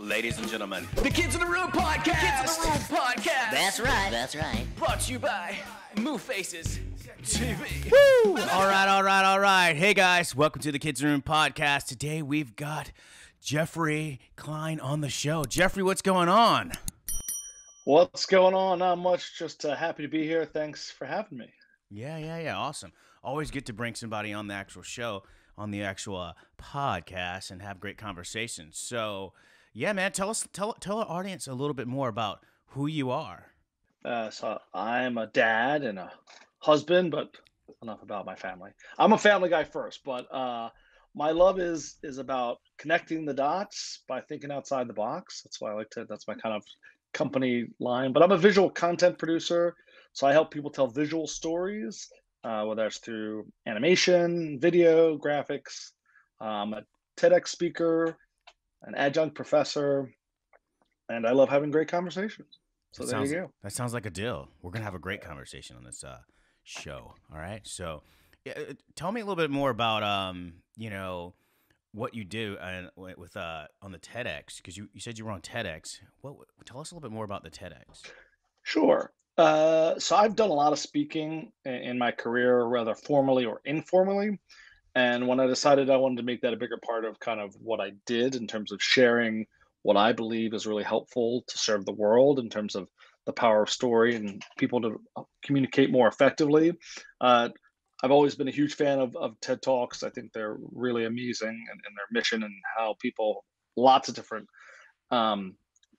Ladies and gentlemen, the Kids in the Room podcast. Kids in the Room podcast. That's right. That's right. Brought to you by Moo Faces TV. Woo! All right, all right, all right. Hey guys, welcome to the Kids in the Room podcast. Today we've got Geoffrey Klein on the show. Geoffrey, what's going on? What's going on? Not much. Just happy to be here. Thanks for having me. Yeah. Awesome. Always good to bring somebody on the actual show, on the actual podcast, and have great conversations. So, yeah, man, tell our audience a little bit more about who you are. So I'm a dad and a husband, but enough about my family. I'm a family guy first, but my love is about connecting the dots by thinking outside the box. That's why I like to. That's my kind of company line. But I'm a visual content producer, so I help people tell visual stories, whether it's through animation, video, graphics. I'm a TEDx speaker, an adjunct professor, and I love having great conversations. So there you go. That sounds like a deal. We're going to have a great conversation on this show. All right. So yeah, tell me a little bit more about, you know, what you do with on the TEDx, because you said you were on TEDx. Tell us a little bit more about the TEDx. Sure. So I've done a lot of speaking in my career, whether formally or informally. And when I decided I wanted to make that a bigger part of kind of what I did in terms of sharing what I believe is really helpful to serve the world in terms of the power of story and people to communicate more effectively. I've always been a huge fan of TED Talks. I think they're really amazing and their mission and how people, lots of different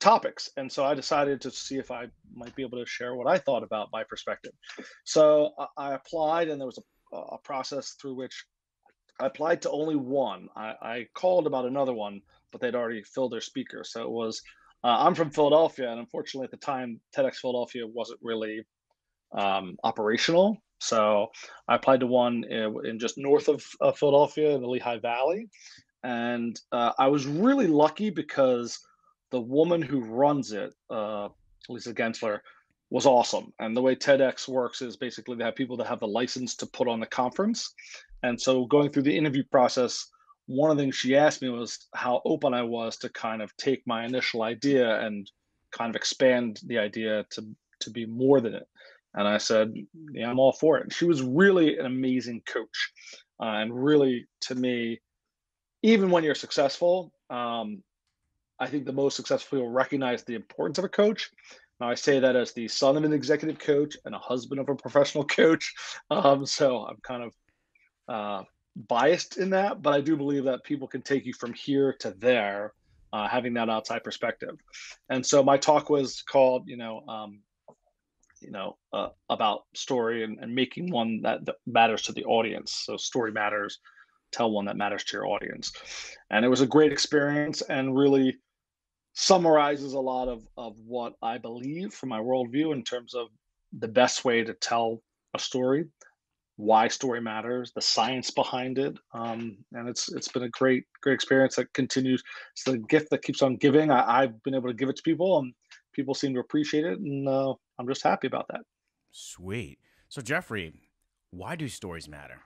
topics. And so I decided to see if I might be able to share what I thought about my perspective. So I applied, and there was a process through which I applied to only one. I called about another one, but they'd already filled their speaker. So it was, I'm from Philadelphia, and unfortunately at the time, TEDx Philadelphia wasn't really operational. So I applied to one in just north of Philadelphia in the Lehigh Valley. And I was really lucky because the woman who runs it, Lisa Gensler, was awesome. And the way TEDx works is basically they have people that have the license to put on the conference. And so going through the interview process, one of the things she asked me was how open I was to kind of take my initial idea and kind of expand the idea to be more than it. And I said, yeah, I'm all for it. And she was really an amazing coach. And really, to me, even when you're successful, I think the most successful people recognize the importance of a coach. Now, I say that as the son of an executive coach and a husband of a professional coach. So I'm kind of biased in that, but I do believe that people can take you from here to there, having that outside perspective. And so my talk was called, about story and making one that matters to the audience. So story matters, tell one that matters to your audience. And it was a great experience and really summarizes a lot of what I believe from my worldview in terms of the best way to tell a story, why story matters, the science behind it, and it's been a great experience that continues. It's the gift that keeps on giving. I've been able to give it to people, and people seem to appreciate it, and I'm just happy about that. Sweet. So, Geoffrey, why do stories matter?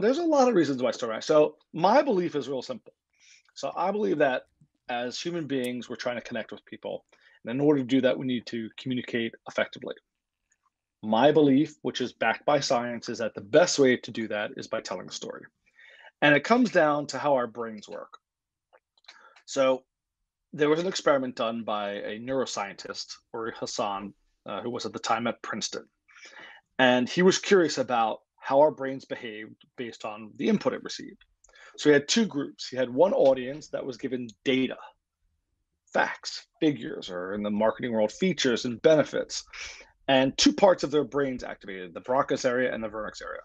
There's a lot of reasons why story matters. So, my belief is real simple. So, I believe that as human beings, we're trying to connect with people, and in order to do that, we need to communicate effectively. My belief, which is backed by science, is that the best way to do that is by telling a story. And it comes down to how our brains work. So there was an experiment done by a neuroscientist, Uri Hasson, who was at the time at Princeton. And he was curious about how our brains behaved based on the input it received. So he had two groups. He had one audience that was given data, facts, figures, or in the marketing world, features and benefits. And two parts of their brains activated, the Broca's area and the Wernicke's area.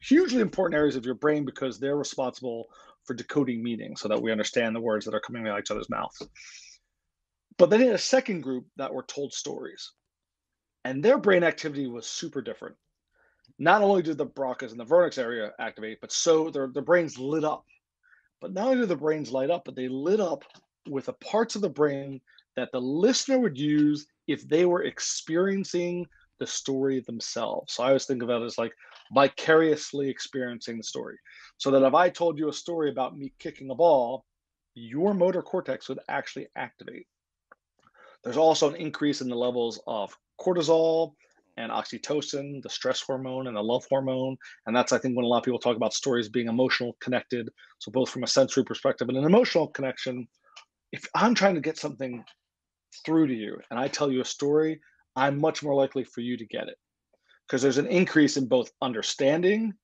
Hugely important areas of your brain because they're responsible for decoding meaning so that we understand the words that are coming out of each other's mouth. But then in a second group that were told stories, and their brain activity was super different. Not only did the Broca's and the Wernicke's area activate, but so their brains lit up. But not only did the brains light up, but they lit up with the parts of the brain that the listener would use if they were experiencing the story themselves. So I always think about it as like vicariously experiencing the story. So that if I told you a story about me kicking a ball, your motor cortex would actually activate. There's also an increase in the levels of cortisol and oxytocin, the stress hormone and the love hormone. And that's, I think, when a lot of people talk about stories being emotional connected. So both from a sensory perspective and an emotional connection, if I'm trying to get something through to you and I tell you a story, I'm much more likely for you to get it because there's an increase in both understanding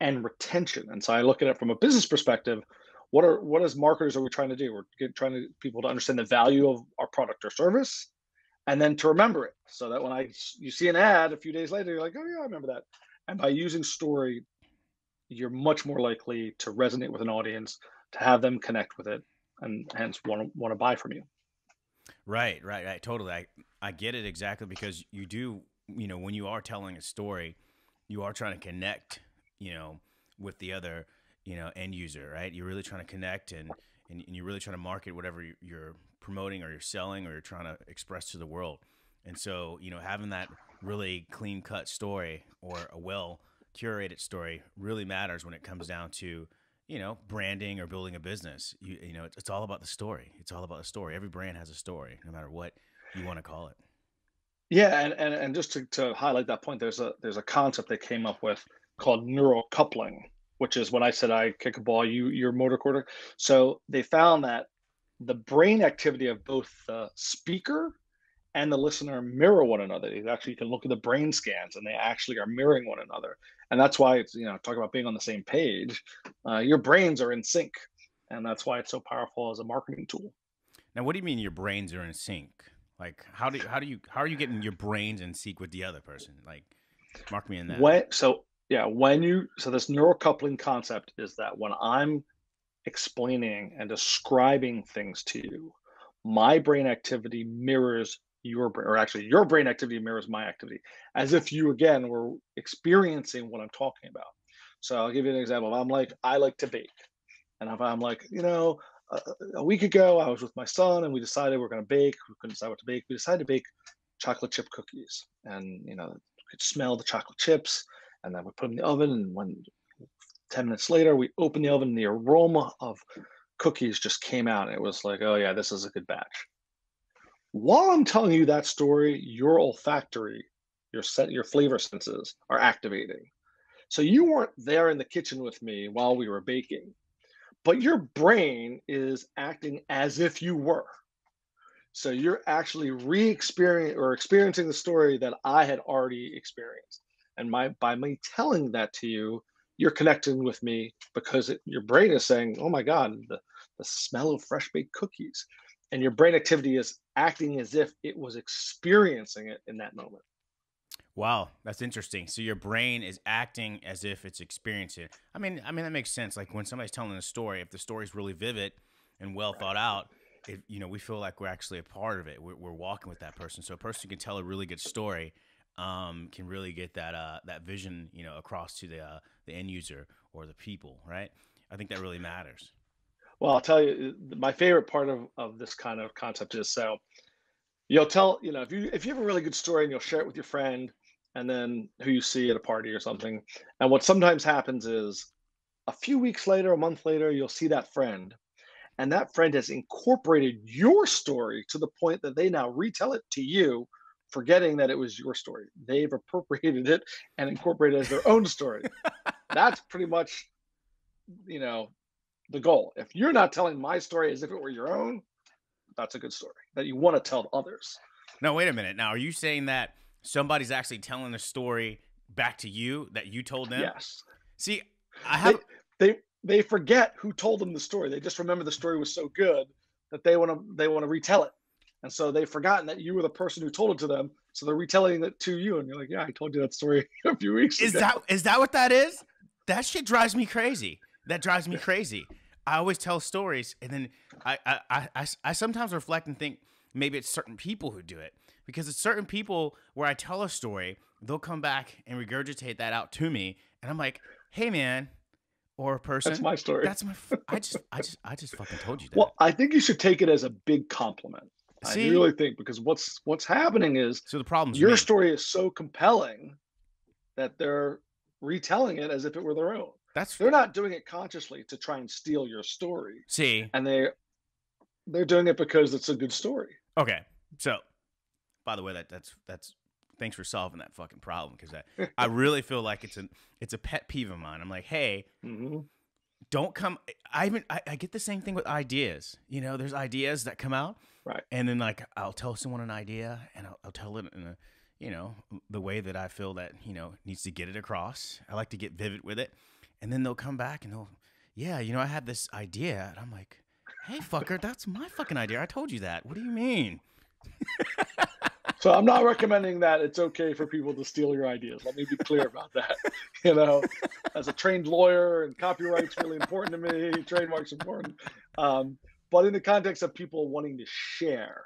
and retention. And so I look at it from a business perspective. What as marketers are we trying to do? Trying to people to understand the value of our product or service, and then to remember it, so that when you see an ad a few days later, you're like, oh yeah, I remember that. And by using story, you're much more likely to resonate with an audience, to have them connect with it, and hence want to buy from you. Right. Totally. I get it exactly because you do, when you are telling a story, you are trying to connect, with the other end user, right? You're really trying to connect and you're really trying to market whatever you're promoting or you're selling or you're trying to express to the world. And so, having that really clean cut story or a well curated story really matters when it comes down to, branding or building a business. It's all about the story. Every brand has a story, no matter what you want to call it. Yeah. And just to highlight that point, there's a concept they came up with called neural coupling, which is when I said I kick a ball, your motor cortex. So they found that the brain activity of both the speaker and the listener mirror one another. You can look at the brain scans and they actually are mirroring one another. And that's why it's, talk about being on the same page. Your brains are in sync. And that's why it's so powerful as a marketing tool. Now, what do you mean your brains are in sync? Like, how are you getting your brains in sync with the other person? Like, mark me in that. So this neural coupling concept is that when I'm explaining and describing things to you, my brain activity mirrors your brain, or actually your brain activity mirrors my activity, as if you, again, were experiencing what I'm talking about. So I'll give you an example. I'm like, I like to bake. And if I'm like, a week ago, I was with my son and we decided we're going to bake. We couldn't decide what to bake. We decided to bake chocolate chip cookies. And, you could smell the chocolate chips. And then we put them in the oven, and 10 minutes later, we opened the oven, and the aroma of cookies just came out. And it was like, oh yeah, this is a good batch. While I'm telling you that story, your olfactory, your flavor senses are activating. So you weren't there in the kitchen with me while we were baking, but your brain is acting as if you were. So you're actually experiencing the story that I had already experienced. And by me telling that to you, you're connecting with me because your brain is saying, oh my God, the smell of fresh baked cookies. And your brain activity is acting as if it was experiencing it in that moment. Wow, that's interesting. So your brain is acting as if it's experiencing it. I mean, that makes sense. Like when somebody's telling a story, if the story's really vivid and well thought out, we feel like we're actually a part of it. We're walking with that person. So a person can tell a really good story. Can really get that that vision, across to the end user or the people, right? I think that really matters. Well, I'll tell you, my favorite part of this kind of concept is you'll tell, if you have a really good story and you'll share it with your friend and then who you see at a party or something. And what sometimes happens is a few weeks later, a month later, you'll see that friend, and that friend has incorporated your story to the point that they now retell it to you, forgetting that it was your story. They've appropriated it and incorporated it as their own story. That's pretty much, the goal. If you're not telling my story as if it were your own, that's a good story that you want to tell others. Now, wait a minute. Now, are you saying that somebody's actually telling a story back to you that you told them? Yes. See, I have... They forget who told them the story. They just remember the story was so good that they want to retell it. And so they've forgotten that you were the person who told it to them. So they're retelling it to you. And you're like, yeah, I told you that story a few weeks ago. Is that what that is? That shit drives me crazy. I always tell stories. And then I sometimes reflect and think maybe it's certain people who do it. Because it's certain people where I tell a story, they'll come back and regurgitate that out to me. And I'm like, hey, man. Or a person. That's my story. I just fucking told you that. Well, I think you should take it as a big compliment. I really think, because what's happening is your story is so compelling that they're retelling it as if it were their own. They're not doing it consciously to try and steal your story. See, and they're doing it because it's a good story. Okay, so by the way, that's thanks for solving that fucking problem, because I really feel like it's a pet peeve of mine. I'm like, hey, don't come. I get the same thing with ideas. You know, there's ideas that come out, right? And then like I'll tell someone an idea, and I'll tell it in a, you know, the way that I feel that, you know, needs to get it across. I like to get vivid with it. And then they'll come back and they'll, yeah, you know, I had this idea. And I'm like, hey, fucker, that's my fucking idea. I told you that. What do you mean? So I'm not recommending that it's okay for people to steal your ideas. Let me be clear about that. You know, as a trained lawyer, and copyright's really important to me. Trademark's important. But in the context of people wanting to share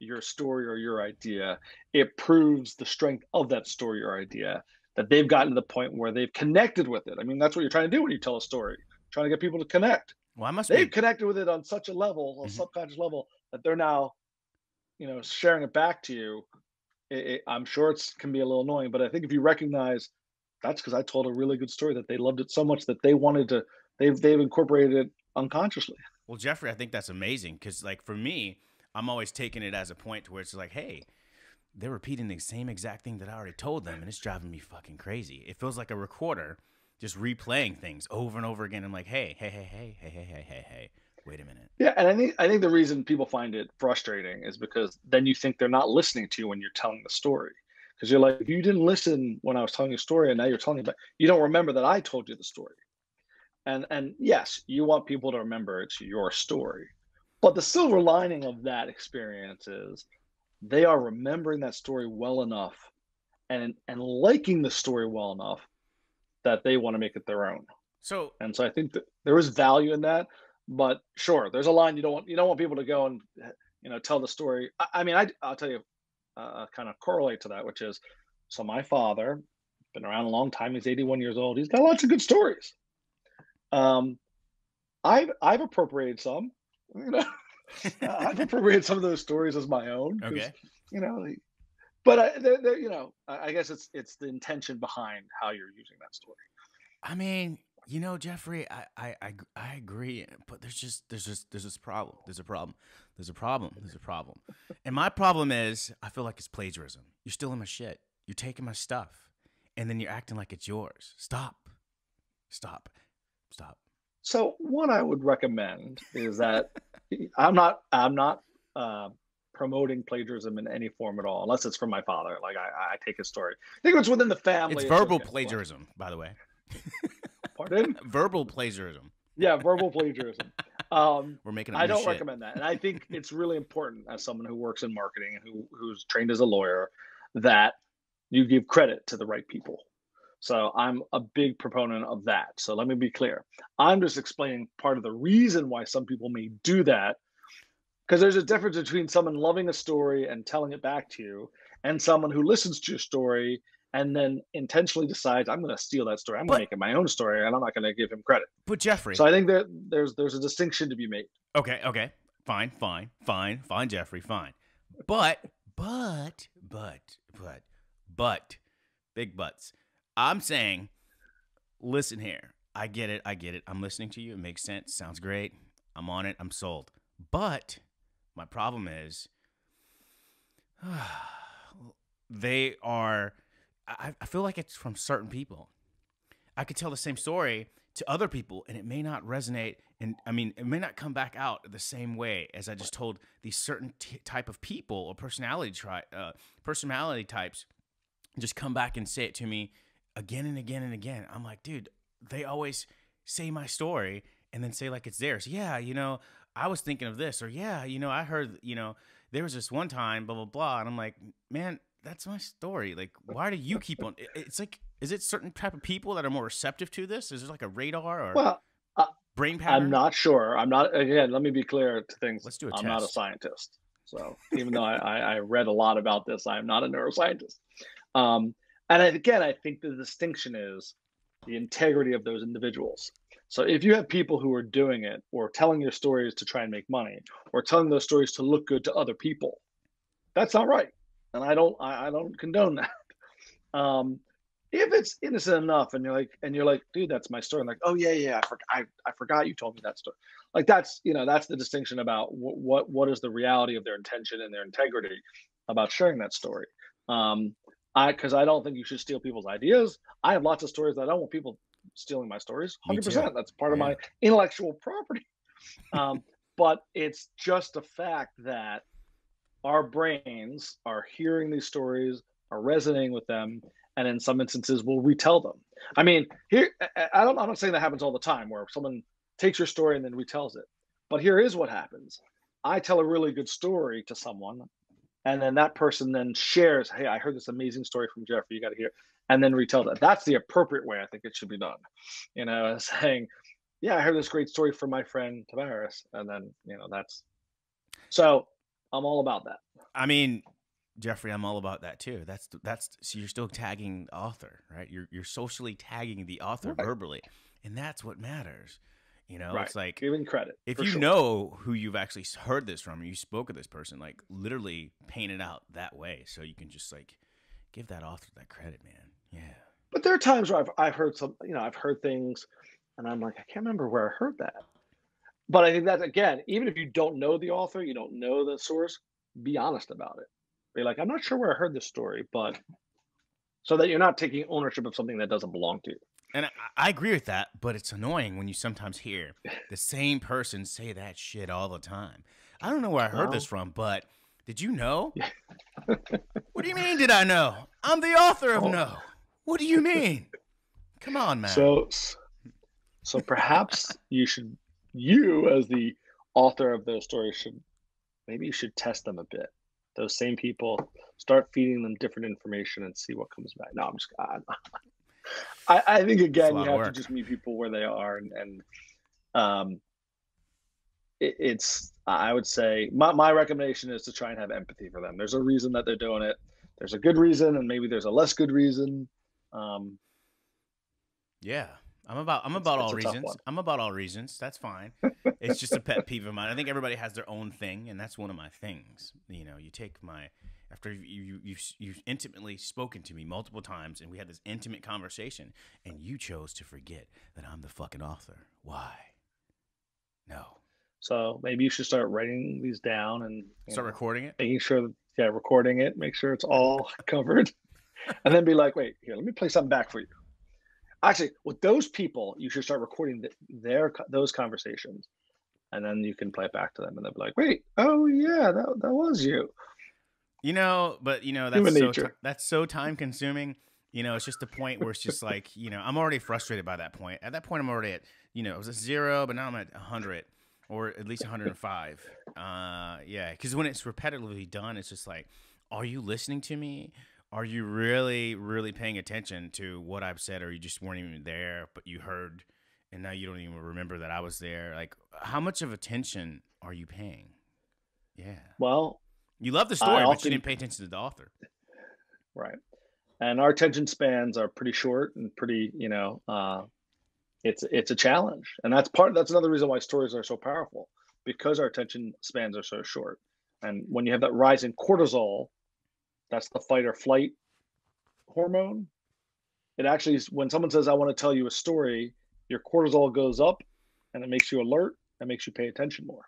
your story or your idea, it proves the strength of that story or idea, that they've gotten to the point where they've connected with it. I mean, that's what you're trying to do when you tell a story, you're trying to get people to connect. Well, they've connected with it on such a level, a subconscious level, that they're now, you know, sharing it back to you. I'm sure it can be a little annoying, but I think if you recognize that's because I told a really good story that they loved it so much that they wanted to, they've incorporated it unconsciously. Well, Geoffrey, I think that's amazing, because like for me, I'm always taking it as a point to where it's like, hey, they're repeating the same exact thing that I already told them, and it's driving me fucking crazy. It feels like a recorder just replaying things over and over again. I'm like, hey, wait a minute. Yeah, and I think the reason people find it frustrating is because then you think they're not listening to you when you're telling the story. Because you're like, you didn't listen when I was telling you a story, and now you're telling me, you don't remember that I told you the story. And yes, you want people to remember it's your story. But the silver lining of that experience is they are remembering that story well enough and liking the story well enough that they want to make it their own. So I think that there is value in that, but sure, there's a line. You don't want people to go and, you know, tell the story. I'll tell you, kind of correlate to that, which is, so my father, been around a long time. He's 81 years old. He's got lots of good stories. I've appropriated some, you know. I've appropriated some of those stories as my own, okay. You know, but you know, I guess it's the intention behind how you're using that story. I mean, you know, Geoffrey, I agree, but there's a problem, and my problem is I feel like it's plagiarism. You're stealing my shit. You're taking my stuff, and then you're acting like it's yours. Stop. So what I would recommend is that. I'm not promoting plagiarism in any form at all, unless it's from my father. Like I take his story. I think it's within the family. It's verbal plagiarism, by the way. Pardon? Verbal plagiarism. Yeah, verbal plagiarism. We're making. I don't recommend that, and I think it's really important as someone who works in marketing and who's trained as a lawyer that you give credit to the right people. So I'm a big proponent of that. So let me be clear. I'm just explaining part of the reason why some people may do that, because there's a difference between someone loving a story and telling it back to you and someone who listens to your story and then intentionally decides, I'm going to steal that story. I'm going to make it my own story, and I'm not going to give him credit. But Geoffrey. So I think that there's a distinction to be made. Okay. Fine, Geoffrey, fine. But, big buts. I'm saying, listen here. I get it. I'm listening to you. It makes sense. Sounds great. I'm on it. I'm sold. But my problem is I feel like it's from certain people. I could tell the same story to other people, and it may not resonate. And I mean, it may not come back out the same way as I just told these certain type of people or personality types just come back and say it to me. Again and again and again. I'm like, dude, they always say my story and then say like it's theirs. Yeah, you know, I was thinking of this, or yeah, you know, I heard, you know, there was this one time, blah, blah, blah. And I'm like, man, that's my story. Like, why do you keep on? It's like, is it certain type of people that are more receptive to this? Is there like a radar or brain pattern? I'm not sure. Again, let me be clear to things. Let's do a test. I'm not a scientist. So even though I read a lot about this, I'm not a neuroscientist. And again, I think the distinction is the integrity of those individuals. So if you have people who are doing it or telling your stories to try and make money or telling those stories to look good to other people, that's not right. And I don't condone that. if it's innocent enough and you're like, dude, that's my story. I'm like, oh yeah. I forgot you told me that story. Like that's, you know, that's the distinction about what is the reality of their intention and their integrity about sharing that story. Cause I don't think you should steal people's ideas. I have lots of stories that I don't want people stealing my stories. 100%. That's part of my intellectual property. But it's just a fact that our brains are hearing these stories, are resonating with them, and in some instances will retell them. I mean, here, I'm not saying that happens all the time where someone takes your story and then retells it, but here is what happens. I tell a really good story to someone, and then that person then shares, hey, I heard this amazing story from Geoffrey, you got to hear it, and then retell that. That's the appropriate way I think it should be done. You know, saying, yeah, I heard this great story from my friend Tavares, and then, you know, that's, so I'm all about that. I mean, Geoffrey, I'm all about that too. That's so you're still tagging the author, right? You're socially tagging the author verbally, and that's what matters. You know, it's like giving credit. If you know who you've actually heard this from, or you spoke with this person, like literally paint it out that way, so you can just like give that author that credit, man. Yeah. But there are times where I've heard some, you know, I've heard things, and I'm like, I can't remember where I heard that. But I think that, again, even if you don't know the author, you don't know the source, be honest about it. Be like, I'm not sure where I heard this story, but so that you're not taking ownership of something that doesn't belong to you. And I agree with that, but it's annoying when you sometimes hear the same person say that shit all the time. I don't know where I heard this from, but did you know? What do you mean, did I know? I'm the author of No. What do you mean? Come on, man. So perhaps you as the author of those stories should test them a bit. Those same people, start feeding them different information and see what comes back. No, I'm just, I think again, you have to just meet people where they are. And I would say my recommendation is to try and have empathy for them. There's a reason that they're doing it. There's a good reason. And maybe there's a less good reason. Yeah. I'm about all reasons. I'm about all reasons. That's fine. It's just a pet peeve of mine. I think everybody has their own thing, and that's one of my things. You know, you take my, after you've intimately spoken to me multiple times, and we had this intimate conversation, and you chose to forget that I'm the fucking author. Why? No. So maybe you should start writing these down and start recording it. Making sure, recording it. Make sure it's all covered, and then be like, wait, here, let me play something back for you. Actually, with those people, you should start recording those conversations, and then you can play it back to them, and they'll be like, "Wait, oh yeah, that was you." You know, but you know that's so time consuming. You know, it's just the point where it's just like, you know, I'm already frustrated by that point. At that point, I'm already at, you know, it was a 0, but now I'm at 100, or at least 105. Yeah, because when it's repetitively done, it's just like, are you listening to me? Are you really, really paying attention to what I've said, or you just weren't even there, but you heard, and now you don't even remember that I was there? Like, how much of attention are you paying? Yeah. Well, you love the story, but you didn't pay attention to the author. Right. And our attention spans are pretty short and pretty, you know, it's a challenge. And that's another reason why stories are so powerful, because our attention spans are so short. And when you have that rise in cortisol, that's the fight or flight hormone. It actually is, when someone says, I want to tell you a story, your cortisol goes up, and it makes you alert, and makes you pay attention more.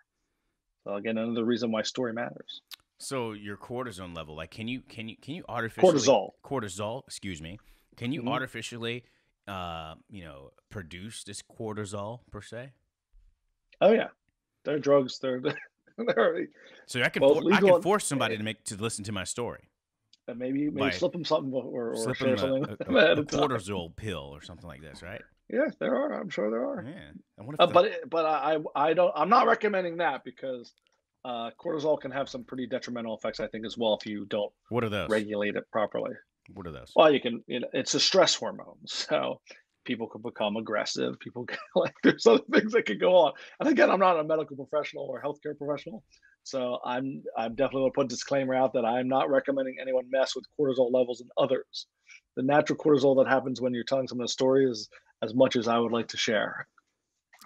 So again, another reason why story matters. So your cortisone level, like, can you artificially cortisol, excuse me. Can you artificially, you know, produce this cortisol per se? Oh yeah. There are drugs. So I can force somebody to listen to my story. And maybe slip them something or share something. A cortisol pill or something like this, right? Yeah, there are. I'm sure there are. Yeah. I'm not recommending that, because cortisol can have some pretty detrimental effects, I think, as well, if you don't regulate it properly. What are those? Well, it's a stress hormone. So people could become aggressive. People can, like, there's other things that could go on. And again, I'm not a medical professional or healthcare professional. So I'm definitely going to put a disclaimer out that I'm not recommending anyone mess with cortisol levels in others. The natural cortisol that happens when you're telling someone a story is as much as I would like to share.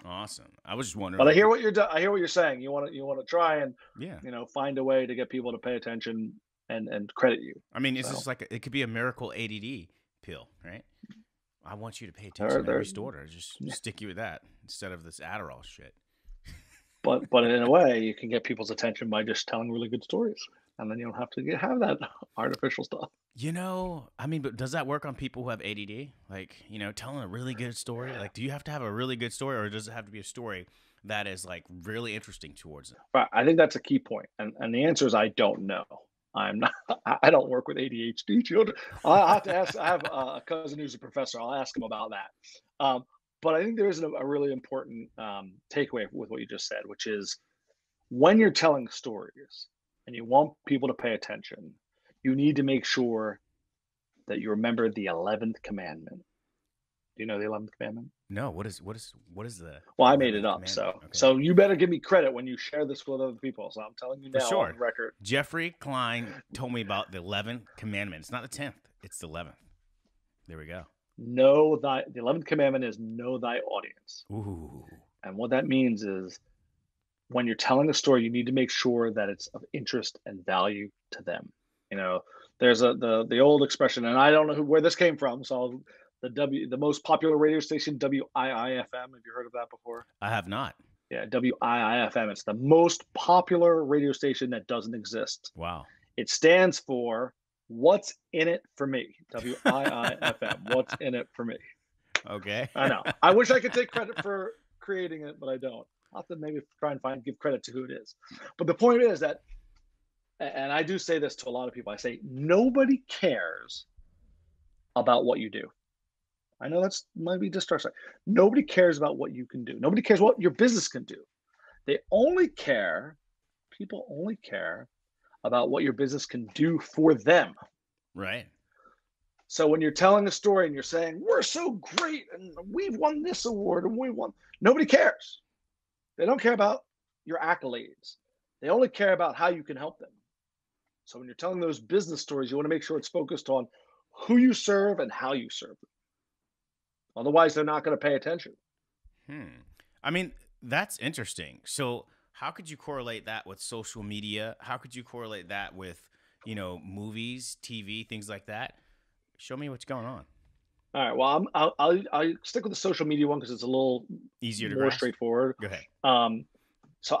Awesome. I was just wondering. But I hear what you're saying. You want to try and you know, find a way to get people to pay attention and credit you. I mean, it's just like it could be a miracle ADD pill, right? I want you to pay attention to every order. Just stick you with that instead of this Adderall shit. But in a way, you can get people's attention by just telling really good stories, and then you don't have to have that artificial stuff. You know, I mean, but does that work on people who have ADD? Like, you know, telling a really good story. Like, do you have to have a really good story, or does it have to be a story that is like really interesting towards them? Right. I think that's a key point, and the answer is I don't know. I'm not. I don't work with ADHD children. I have to ask. I have a cousin who's a professor. I'll ask him about that. But I think there is a really important takeaway with what you just said, which is when you're telling stories and you want people to pay attention, you need to make sure that you remember the 11th commandment. Do you know the 11th commandment? No. What is the? Well, I made it up. So you better give me credit when you share this with other people. So I'm telling you now on record. Geoffrey Klein told me about the 11th commandment. It's not the 10th. It's the 11th. There we go. The 11th commandment is know thy audience. Ooh. And what that means is when you're telling a story, you need to make sure that it's of interest and value to them. You know, there's the old expression, and I don't know where this came from. So the most popular radio station, WIIFM. Have you heard of that before? I have not. Yeah. WIIFM. It's the most popular radio station that doesn't exist. Wow. It stands for What's in it for me? WIIFM. What's in it for me? Okay. I know. I wish I could take credit for creating it, but I don't. I'll have to maybe try and give credit to who it is. But the point is that, and I do say this to a lot of people, I say, nobody cares about what you do. I know that's might be distressing. Nobody cares about what you can do. Nobody cares what your business can do. People only care about what your business can do for them. Right. So when you're telling a story and you're saying, we're so great and we've won this award and we won, nobody cares. They don't care about your accolades. They only care about how you can help them. So when you're telling those business stories, you want to make sure it's focused on who you serve and how you serve them. Otherwise, they're not going to pay attention. I mean, that's interesting. So how could you correlate that with social media? How could you correlate that with, you know, movies, TV, things like that? Show me what's going on. All right. Well, I'll stick with the social media one because it's a little easier, more straightforward. Go ahead. So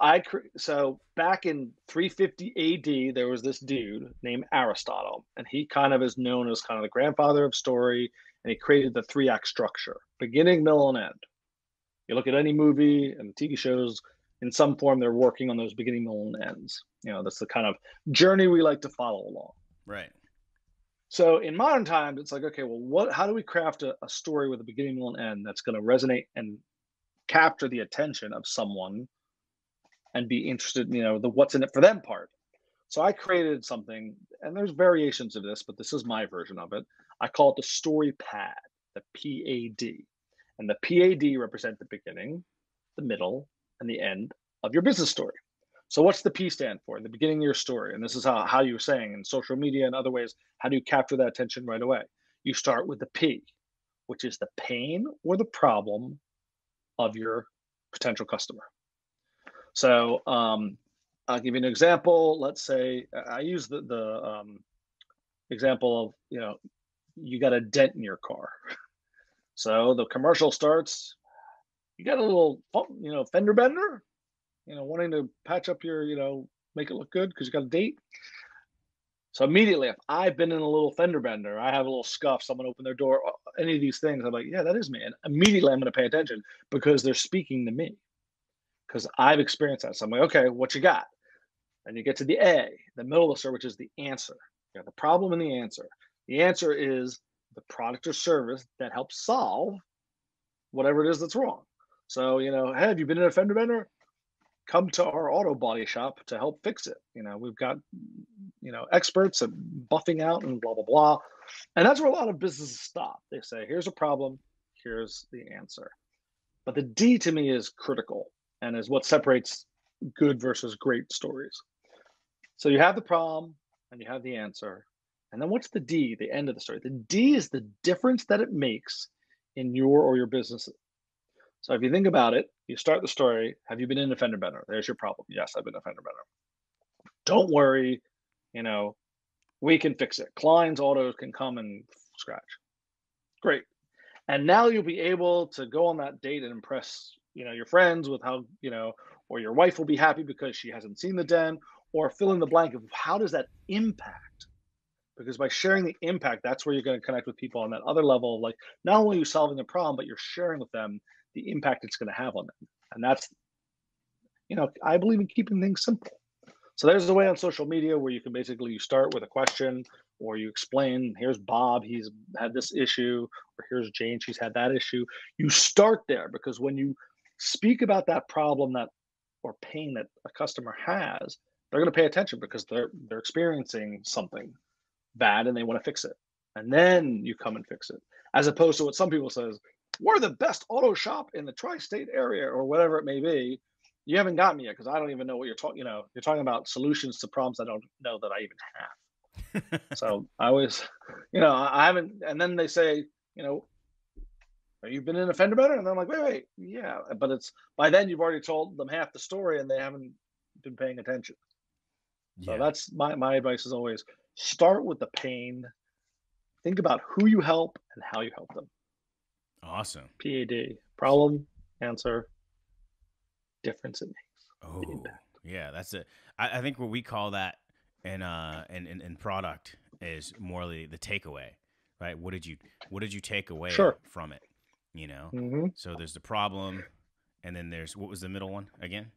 back in 350 AD, there was this dude named Aristotle, and he kind of is known as kind of the grandfather of story, and he created the 3-act structure: beginning, middle, and end. You look at any movie and TV shows. In some form, they're working on those beginning, middle, and ends. You know, that's the kind of journey we like to follow along. Right. So in modern times, it's like, okay, well, how do we craft a story with a beginning, middle, and end that's going to resonate and capture the attention of someone and be interested in, you know, the what's in it for them part? So I created something, and there's variations of this, but this is my version of it. I call it the story pad, the PAD. And the PAD represents the beginning, the middle, and the end of your business story. So what's the P stand for? The beginning of your story. And this is how you're saying in social media and other ways, how do you capture that attention right away? You start with the P, which is the pain or the problem of your potential customer. So I'll give you an example. Let's say I use the example of, you know, you got a dent in your car. So the commercial starts, you got a little, you know, fender bender, you know, wanting to patch up your, you know, make it look good because you got a date. So immediately, if I've been in a little fender bender, I have a little scuff, someone opened their door, any of these things, I'm like, yeah, that is me. And immediately I'm going to pay attention because they're speaking to me because I've experienced that. So I'm like, okay, what you got? And you get to the A, the middle of the story, which is the answer. You got the problem and the answer. The answer is the product or service that helps solve whatever it is that's wrong. So, you know, hey, have you been in a fender bender? Come to our auto body shop to help fix it. You know, we've got, you know, experts and buffing out and blah, blah, blah. And that's where a lot of businesses stop. They say, here's a problem, here's the answer. But the D to me is critical and is what separates good versus great stories. So you have the problem and you have the answer. And then what's the D, the end of the story? The D is the difference that it makes in your or your business. So if you think about it, you start the story, have you been in a fender bender? There's your problem. Yes, I've been in a fender bender. Don't worry, you know, we can fix it. Klein's Autos can come and scratch. Great. And now you'll be able to go on that date and impress, you know, your friends with how, you know, or your wife will be happy because she hasn't seen the den, or fill in the blank of how does that impact? Because by sharing the impact, that's where you're going to connect with people on that other level. Like, not only are you solving the problem, but you're sharing with them the impact it's going to have on them. And that's, you know, I believe in keeping things simple. So there's a way on social media where you can basically, you start with a question, or you explain, here's Bob, he's had this issue, or here's Jane, she's had that issue. You start there, because when you speak about that problem that or pain that a customer has, they're going to pay attention because they're experiencing something bad and they want to fix it. And then you come and fix it, as opposed to what some people says, we're the best auto shop in the tri-state area or whatever it may be. You haven't got me yet because I don't even know what you're talking, you know, you're talking about solutions to problems I don't know that I even have. So I always, you know, I haven't, and then they say, you know, you've been an offender about it? And I'm like, wait, yeah. But it's, by then you've already told them half the story and they haven't been paying attention. So yeah. That's my advice is always start with the pain. Think about who you help and how you help them. Awesome. PAD, problem, answer, difference it makes. Oh, yeah. That's it. I think what we call that, and product is morally the takeaway, right? What did you take away from it? You know, so there's the problem, and then there's, what was the middle one again?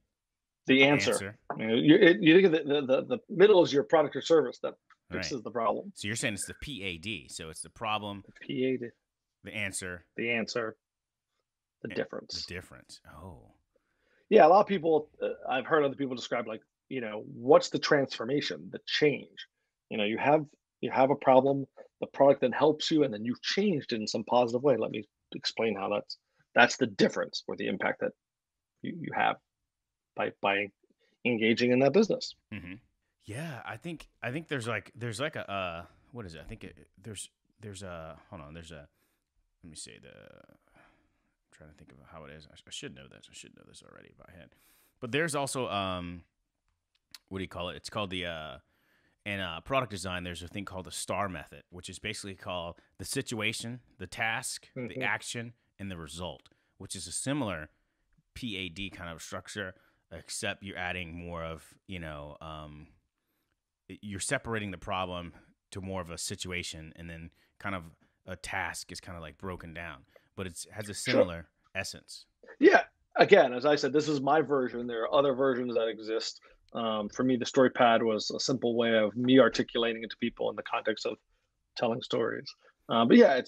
The answer. You know, you think of the middle is your product or service that fixes the problem. So you're saying it's the PAD. So it's the problem, the PAD, the answer, the difference. The difference. Oh, yeah. A lot of people, I've heard other people describe, like, you know, what's the transformation, the change? You know, you have a problem, the product then helps you, and then you've changed it in some positive way. Let me explain how that's the difference or the impact that you have by engaging in that business. Mm-hmm. Yeah, I think there's like a what is it? I think I'm trying to think of how it is. I should know this. I should know this already by head. But there's also what do you call it? It's called the, in product design, there's a thing called the STAR method, which is basically called the situation, the task, the action, and the result, which is a similar PAD kind of structure, except you're adding more of, you know, you're separating the problem to more of a situation, and then kind of a task is kind of like broken down, but it has a similar essence. Yeah. Again, as I said, this is my version. There are other versions that exist. For me, the story pad was a simple way of me articulating it to people in the context of telling stories. But yeah,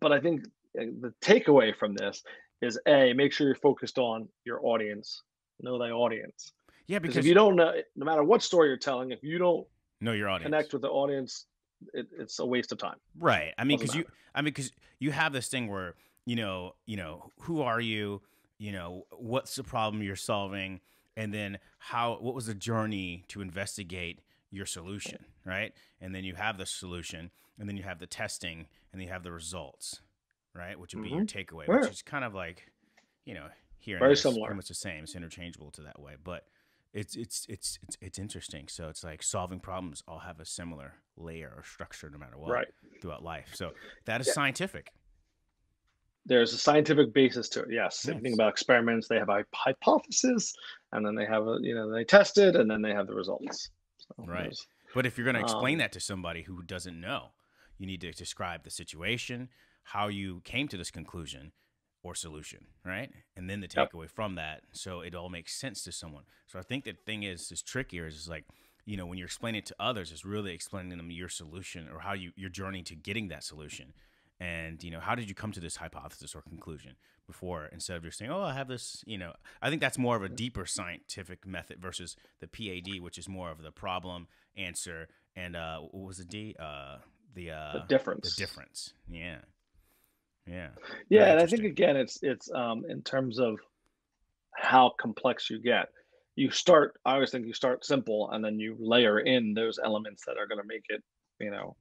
but I think the takeaway from this is make sure you're focused on your audience, know thy audience. Yeah, because if you don't know, no matter what story you're telling, if you don't know your audience, connect with the audience, it's a waste of time. Right. I mean, because you have this thing where, you know, who are you? You know, what's the problem you're solving? And then what was the journey to investigate your solution, right? And then you have the solution, and then you have the testing, and then you have the results, right? Which would be your takeaway, which is kind of like, you know, here and there, pretty much the same. It's interchangeable to that way, but it's interesting. So it's like solving problems all have a similar layer or structure, no matter what, throughout life. So that is scientific. There's a scientific basis to it. Yes. If you think about experiments, they have a hypothesis, and then they have they test it, and then they have the results. So but if you're going to explain that to somebody who doesn't know, you need to describe the situation, how you came to this conclusion or solution, right? And then the takeaway from that. So it all makes sense to someone. So I think the thing is trickier is like, you know, when you're explaining it to others, it's really explaining to them your solution or how your journey to getting that solution. And, you know, how did you come to this hypothesis or conclusion before, instead of just saying, oh, I have this, you know, I think that's more of a deeper scientific method versus the PAD, which is more of the problem, answer, and what was the D? The difference. The difference. Yeah. Yeah. Yeah. And I think, again, it's in terms of how complex you get. I always think you start simple, and then you layer in those elements that are going to make it, you know.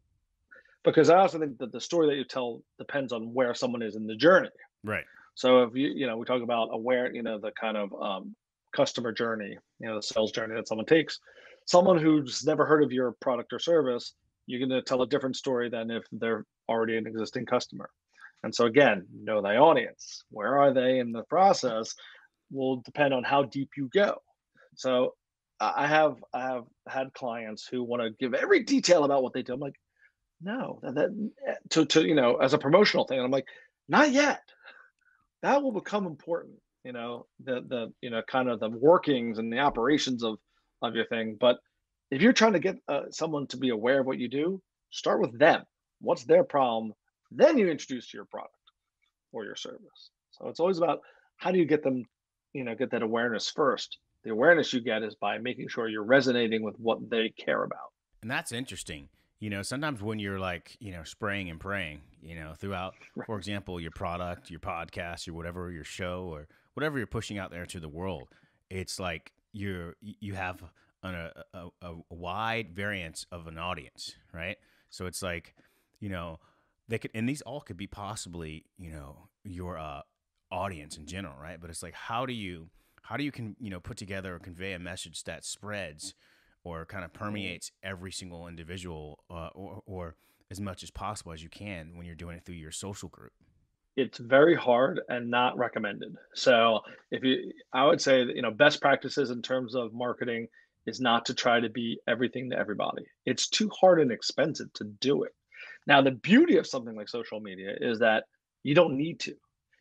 Because I also think that the story that you tell depends on where someone is in the journey. Right. So if we talk about the kind of customer journey, the sales journey that someone takes, someone who's never heard of your product or service, you're going to tell a different story than if they're already an existing customer. And so again, know thy audience. Where are they in the process will depend on how deep you go. So I have had clients who want to give every detail about what they do. I'm like, no, that you know, as a promotional thing. And I'm like, not yet. That will become important, you know, the you know, kind of the workings and the operations of your thing. But if you're trying to get someone to be aware of what you do, start with them. What's their problem? Then you introduce your product or your service. So it's always about how do you get them, you know, get that awareness first. The awareness you get is by making sure you're resonating with what they care about. And that's interesting. You know, sometimes when you're like, you know, spraying and praying, you know, throughout, for example, your product, your podcast, your whatever, your show or whatever you're pushing out there to the world, it's like you have a wide variance of an audience, right? So it's like, you know, they could, and these all could be possibly, you know, your audience in general, right? But it's like, how do you put together or convey a message that spreads or kind of permeates every single individual or as much as possible as you can when you're doing it through your social group? It's very hard and not recommended. So I would say that, you know, best practices in terms of marketing is not to try to be everything to everybody. It's too hard and expensive to do it. Now, the beauty of something like social media is that you don't need to.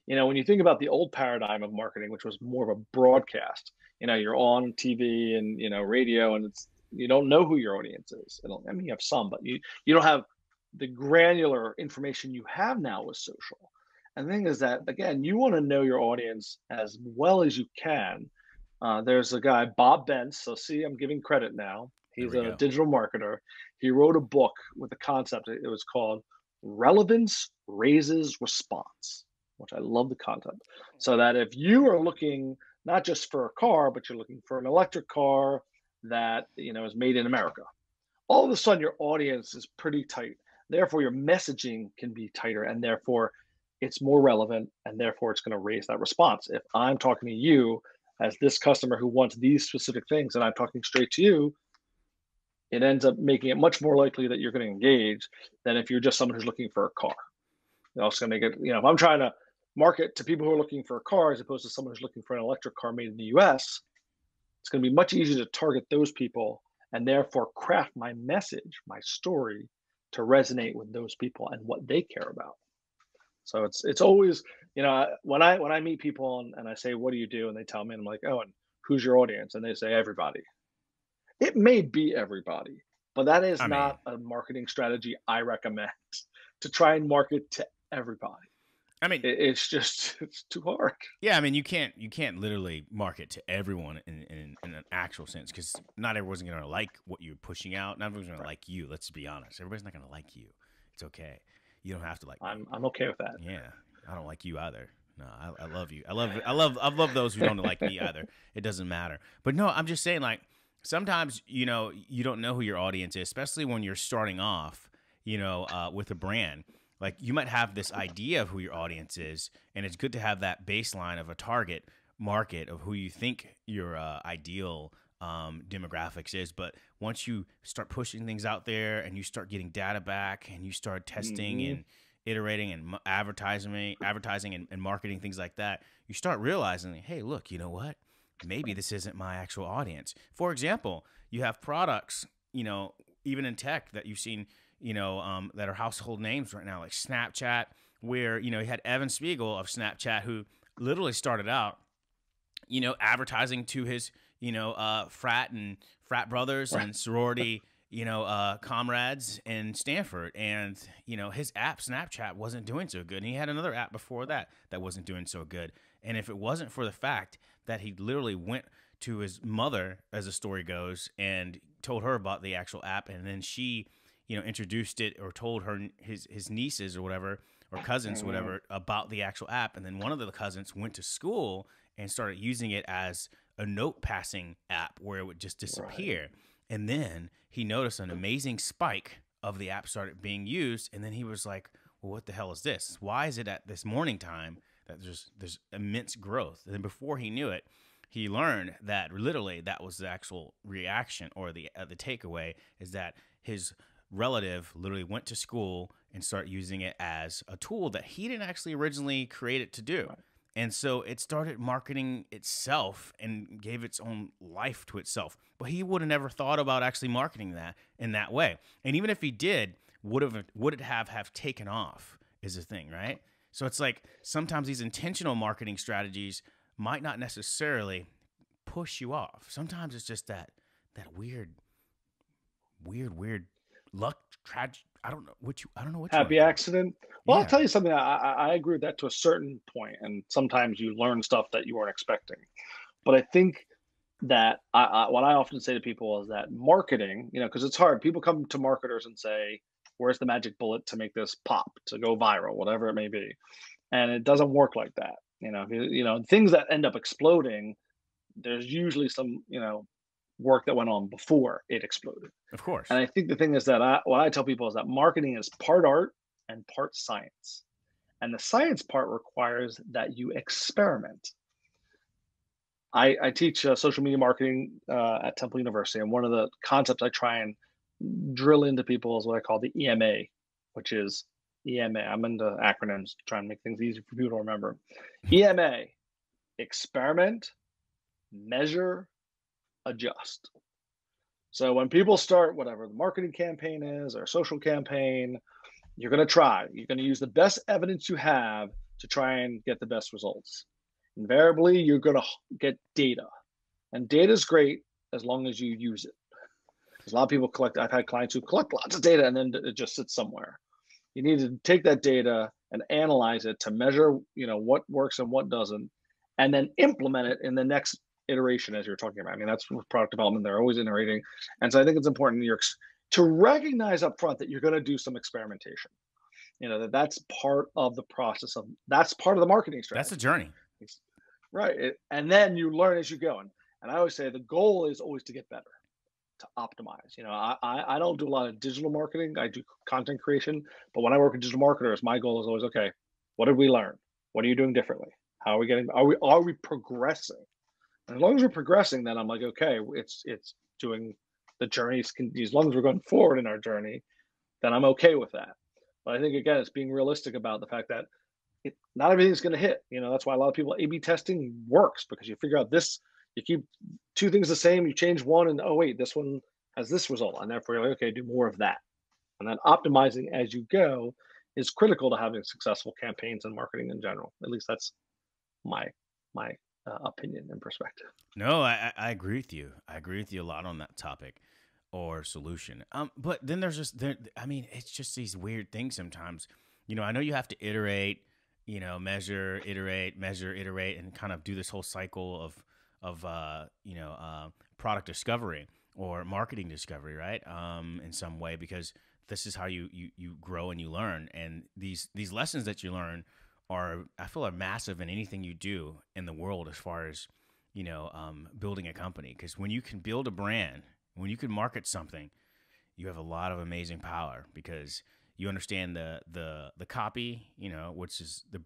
You know, when you think about the old paradigm of marketing, which was more of a broadcast, you know, you're on TV and, you know, radio, and it's, you don't know who your audience is. I mean, you have some, but you don't have the granular information you have now with social. And the thing is that, again, you want to know your audience as well as you can. There's a guy, Bob Bentz. So see, I'm giving credit now. He's a digital marketer. He wrote a book with a concept. It was called Relevance Raises Response, which I love the content. So that if you are looking not just for a car, but you're looking for an electric car that, you know, is made in America, all of a sudden your audience is pretty tight. Therefore, your messaging can be tighter, and therefore it's more relevant, and therefore it's going to raise that response. If I'm talking to you as this customer who wants these specific things and I'm talking straight to you, it ends up making it much more likely that you're going to engage than if you're just someone who's looking for a car. You're also going to make it, you know, if I'm trying to market to people who are looking for a car as opposed to someone who's looking for an electric car made in the US, it's going to be much easier to target those people and therefore craft my message, my story to resonate with those people and what they care about. So it's always, you know, when I meet people and I say, what do you do? And they tell me, and I'm like, oh, and who's your audience? And they say, everybody. It may be everybody, but that is not a marketing strategy I recommend, to try and market to everybody. I mean, it's too hard. Yeah, I mean, you can't literally market to everyone in an actual sense, because not everyone's going to like what you're pushing out. Not everyone's going to like you. Let's be honest. Everybody's not going to like you. It's okay. You don't have to like me. I'm okay with that. Yeah, I don't like you either. No, I love you. I love those who don't like me either. It doesn't matter. But no, I'm just saying, like, sometimes, you know, you don't know who your audience is, especially when you're starting off, you know, with a brand. Like, you might have this idea of who your audience is, and it's good to have that baseline of a target market of who you think your ideal demographics is. But once you start pushing things out there and you start getting data back and you start testing and iterating and advertising and marketing, things like that, you start realizing, hey, look, you know what? Maybe this isn't my actual audience. For example, you have products, you know, even in tech that you've seen, you know, that are household names right now, like Snapchat, where, you know, you had Evan Spiegel of Snapchat, who literally started out, you know, advertising to his, you know, frat brothers and sorority, you know, comrades in Stanford. And, you know, his app, Snapchat, wasn't doing so good. And he had another app before that that wasn't doing so good. And if it wasn't for the fact that he literally went to his mother, as the story goes, and told her about the actual app, and then she, you know, introduced it or told her his nieces or whatever, or cousins, whatever, about the actual app, and then one of the cousins went to school and started using it as a note passing app where it would just disappear. Right. And then he noticed an amazing spike of the app started being used, and then he was like, well, what the hell is this? Why is it at this morning time that there's immense growth? And then before he knew it, he learned that literally that was the actual reaction, or the takeaway is that his relative literally went to school and start using it as a tool that he didn't actually originally create it to do. Right. And so it started marketing itself and gave its own life to itself. But he would have never thought about actually marketing that in that way. And even if he did, would it have taken off is the thing, right? So it's like sometimes these intentional marketing strategies might not necessarily push you off. Sometimes it's just that weird luck, tragedy. I don't know what happy accident. Well, yeah. I'll tell you something. I agree with that to a certain point, and sometimes you learn stuff that you weren't expecting. But I think that what I often say to people is that marketing, because it's hard. People come to marketers and say, "Where's the magic bullet to make this pop, to go viral, whatever it may be?" And it doesn't work like that. Things that end up exploding, there's usually some work that went on before it exploded. Of course. And I think the thing is that what I tell people is that marketing is part art and part science. And the science part requires that you experiment. I teach social media marketing at Temple University. And one of the concepts I try and drill into people is what I call the EMA, which is EMA. I'm into acronyms, trying to make things easy for people to remember. EMA, experiment, measure, adjust. So when people start whatever the marketing campaign is or social campaign, you're going to try. You're going to use the best evidence you have to try and get the best results. Invariably, you're going to get data. And data is great as long as you use it. Because a lot of people collect, I've had clients who collect lots of data and then it just sits somewhere. You need to take that data and analyze it to measure, what works and what doesn't, and then implement it in the next iteration, as you're talking about. I mean, that's product development. They're always iterating. And so I think it's important to recognize up front that you're going to do some experimentation. That's part of the process of, that's part of the marketing strategy. That's a journey. Right. And then you learn as you go. And I always say the goal is always to get better, to optimize. I don't do a lot of digital marketing. I do content creation. But when I work with digital marketers, my goal is always, okay, what did we learn? What are you doing differently? How are we getting, are we progressing? As long as we're progressing, then I'm like, okay, it's doing the journeys. As long as we're going forward in our journey, then I'm okay with that. But I think, again, it's being realistic about the fact that not everything's going to hit. That's why a lot of people, A/B testing works, because you figure out this, you keep two things the same, you change one, and oh, wait, this one has this result. And therefore, you're like, okay, do more of that. And then optimizing as you go is critical to having successful campaigns and marketing in general. At least that's my opinion and perspective. No, I agree with you. I agree with you a lot on that topic or solution. But then there's just, it's just these weird things sometimes. I know you have to iterate, measure, iterate, and kind of do this whole cycle of product discovery or marketing discovery, right? In some way, because this is how you grow and you learn. And these lessons that you learn are massive in anything you do in the world as far as, building a company. Because when you can build a brand, when you can market something, you have a lot of amazing power because you understand the copy, which is the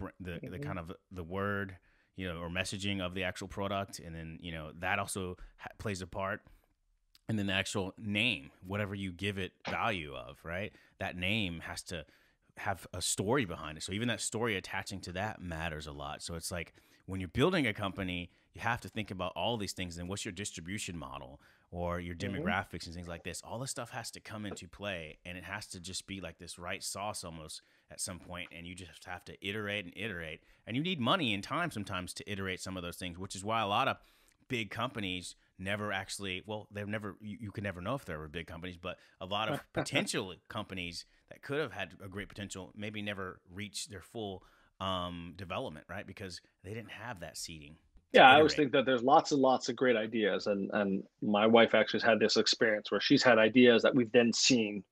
kind of the word, or messaging of the actual product. And then, that also plays a part. And then the actual name, whatever you give it value of, right? That name has to have a story behind it. So even that story attaching to that matters a lot. So it's like when you're building a company, you have to think about all these things. And what's your distribution model or your demographics and things like this? All this stuff has to come into play, and it has to just be like this right sauce almost at some point. And you just have to iterate and iterate. And you need money and time sometimes to iterate some of those things, which is why a lot of big companies never actually, you can never know if there were big companies, but a lot of potential companies that could have had a great potential maybe never reached their full development, right? Because they didn't have that seeding. Yeah, I always think that there's lots and lots of great ideas. And my wife actually has had this experience where she's had ideas that we've then seen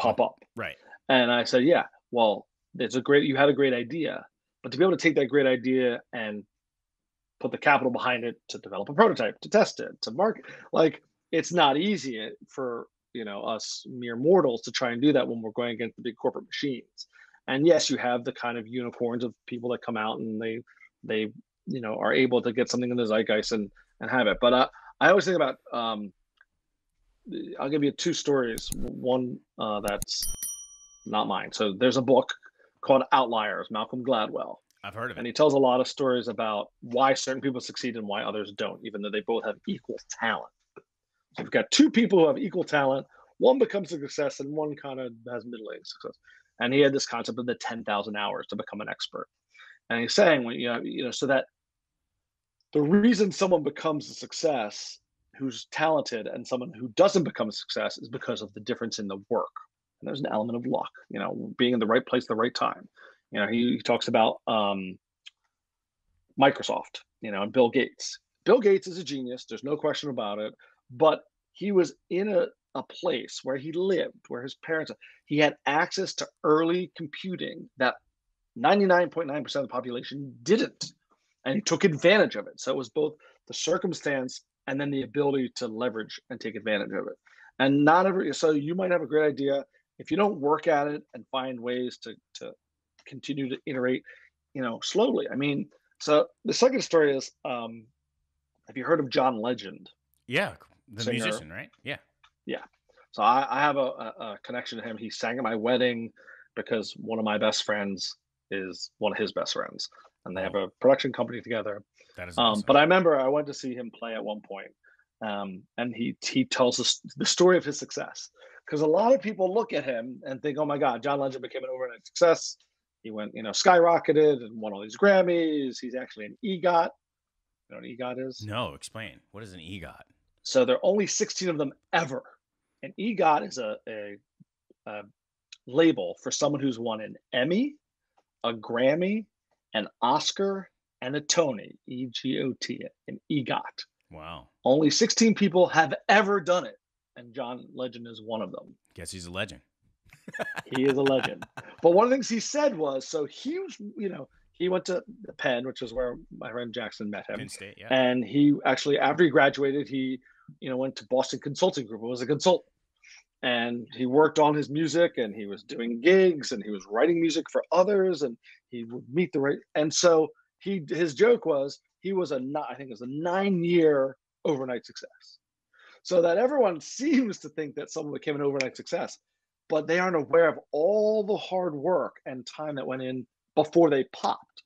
pop up. Right. And I said, yeah, well, you had a great idea, but to be able to take that great idea and put the capital behind it to develop a prototype, to test it, to market, it's not easy for us mere mortals to try and do that when we're going against the big corporate machines. And yes, you have the kind of unicorns of people that come out and they are able to get something in the zeitgeist and have it. But I always think about, I'll give you two stories. One that's not mine. So there's a book called Outliers, Malcolm Gladwell. I've heard of it. And he tells a lot of stories about why certain people succeed and why others don't, even though they both have equal talent. So we've got two people who have equal talent. One becomes a success and one kind of has middling success. And he had this concept of the 10,000 hours to become an expert. And he's saying, well, so that the reason someone becomes a success who's talented and someone who doesn't become a success is because of the difference in the work. And there's an element of luck, being in the right place at the right time. He talks about Microsoft, and Bill Gates. Bill Gates is a genius. There's no question about it. But he was in a place where he lived, where his parents, he had access to early computing that 99.9% of the population didn't. And he took advantage of it. So it was both the circumstance and then the ability to leverage and take advantage of it. And so you might have a great idea. If you don't work at it and find ways to continue to iterate, slowly. So the second story is, have you heard of John Legend? Yeah, the singer, musician, right? Yeah. Yeah. So I have a connection to him. He sang at my wedding because one of my best friends is one of his best friends. And they have a production company together. That is awesome. But I remember I went to see him play at one point. And he tells us the story of his success. Because a lot of people look at him and think, oh my God, John Legend became an overnight success. He went, skyrocketed and won all these Grammys. He's actually an EGOT. You know what an EGOT is? No, explain. What is an EGOT? So there are only 16 of them ever. An EGOT is a label for someone who's won an Emmy, a Grammy, an Oscar, and a Tony, E-G-O-T, an EGOT. Wow. Only 16 people have ever done it, and John Legend is one of them. Guess he's a legend. He is a legend. But one of the things he said was, so he was, he went to Penn, which is where my friend Jackson met him. Penn State, yeah. And he actually, after he graduated, he went to Boston Consulting Group. It was a consultant. And he worked on his music, and he was doing gigs, and he was writing music for others, and he would meet the right. And so his joke was, he was I think it was a 9-year overnight success. So that everyone seems to think that someone became an overnight success, but they aren't aware of all the hard work and time that went in before they popped.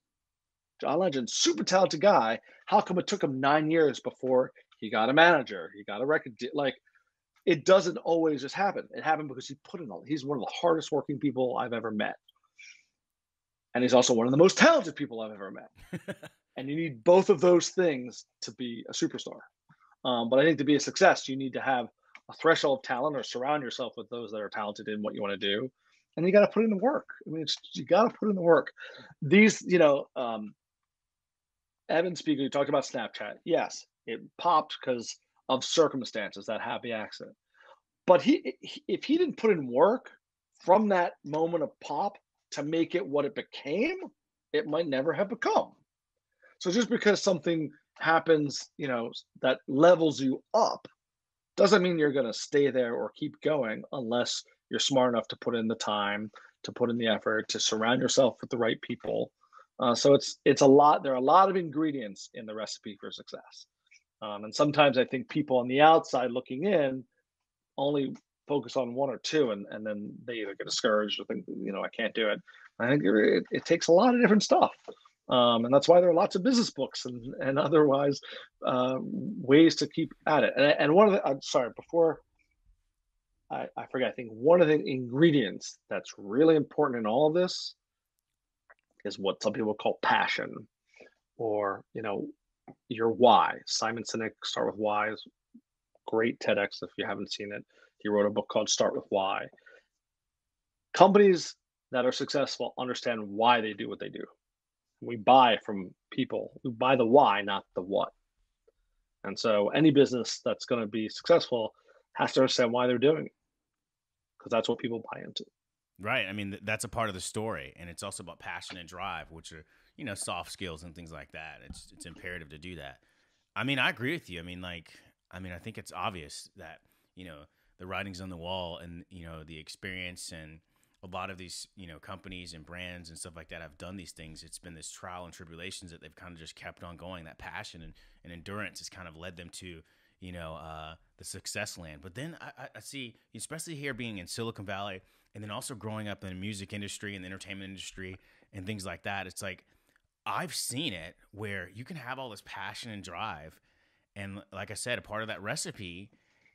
John Legend, super talented guy. How come it took him 9 years before he got a manager? He got a record deal. Like, it doesn't always just happen. It happened because he put in all. He's one of the hardest working people I've ever met. And he's also one of the most talented people I've ever met. And you need both of those things to be a superstar. But I think to be a success, you need to have a threshold of talent or surround yourself with those that are talented in what you want to do. And you got to put in the work. You got to put in the work. These, Evan Spiegel, you talked about Snapchat. Yes, it popped because of circumstances, that happy accident. But if he didn't put in work from that moment of pop to make it what it became, it might never have become. So just because something happens, that levels you up, doesn't mean you're going to stay there or keep going unless you're smart enough to put in the time, to put in the effort, to surround yourself with the right people. So it's a lot. There are a lot of ingredients in the recipe for success. And sometimes I think people on the outside looking in only focus on one or two, and then they either get discouraged or think, I can't do it. I think it takes a lot of different stuff. And that's why there are lots of business books and otherwise ways to keep at it. And one of the, I'm sorry, before I forget, I think one of the ingredients that's really important in all of this is what some people call passion or, your why. Simon Sinek, Start With Why, is great TEDx if you haven't seen it. He wrote a book called Start With Why. Companies that are successful understand why they do what they do. We buy from people who buy the why, not the what. And so any business that's going to be successful has to understand why they're doing it, because that's what people buy into. Right. That's a part of the story. And it's also about passion and drive, which are, soft skills and things like that. It's imperative to do that. I agree with you. I think it's obvious that, the writing's on the wall and, the experience and, a lot of these, companies and brands and stuff like that have done these things. It's been this trial and tribulations that they've kind of just kept on going. That passion and endurance has kind of led them to, the success land. But then I see, especially here being in Silicon Valley And then also growing up in the music industry and the entertainment industry and things like that, it's like I've seen it where you can have all this passion and drive. And like I said, a part of that recipe,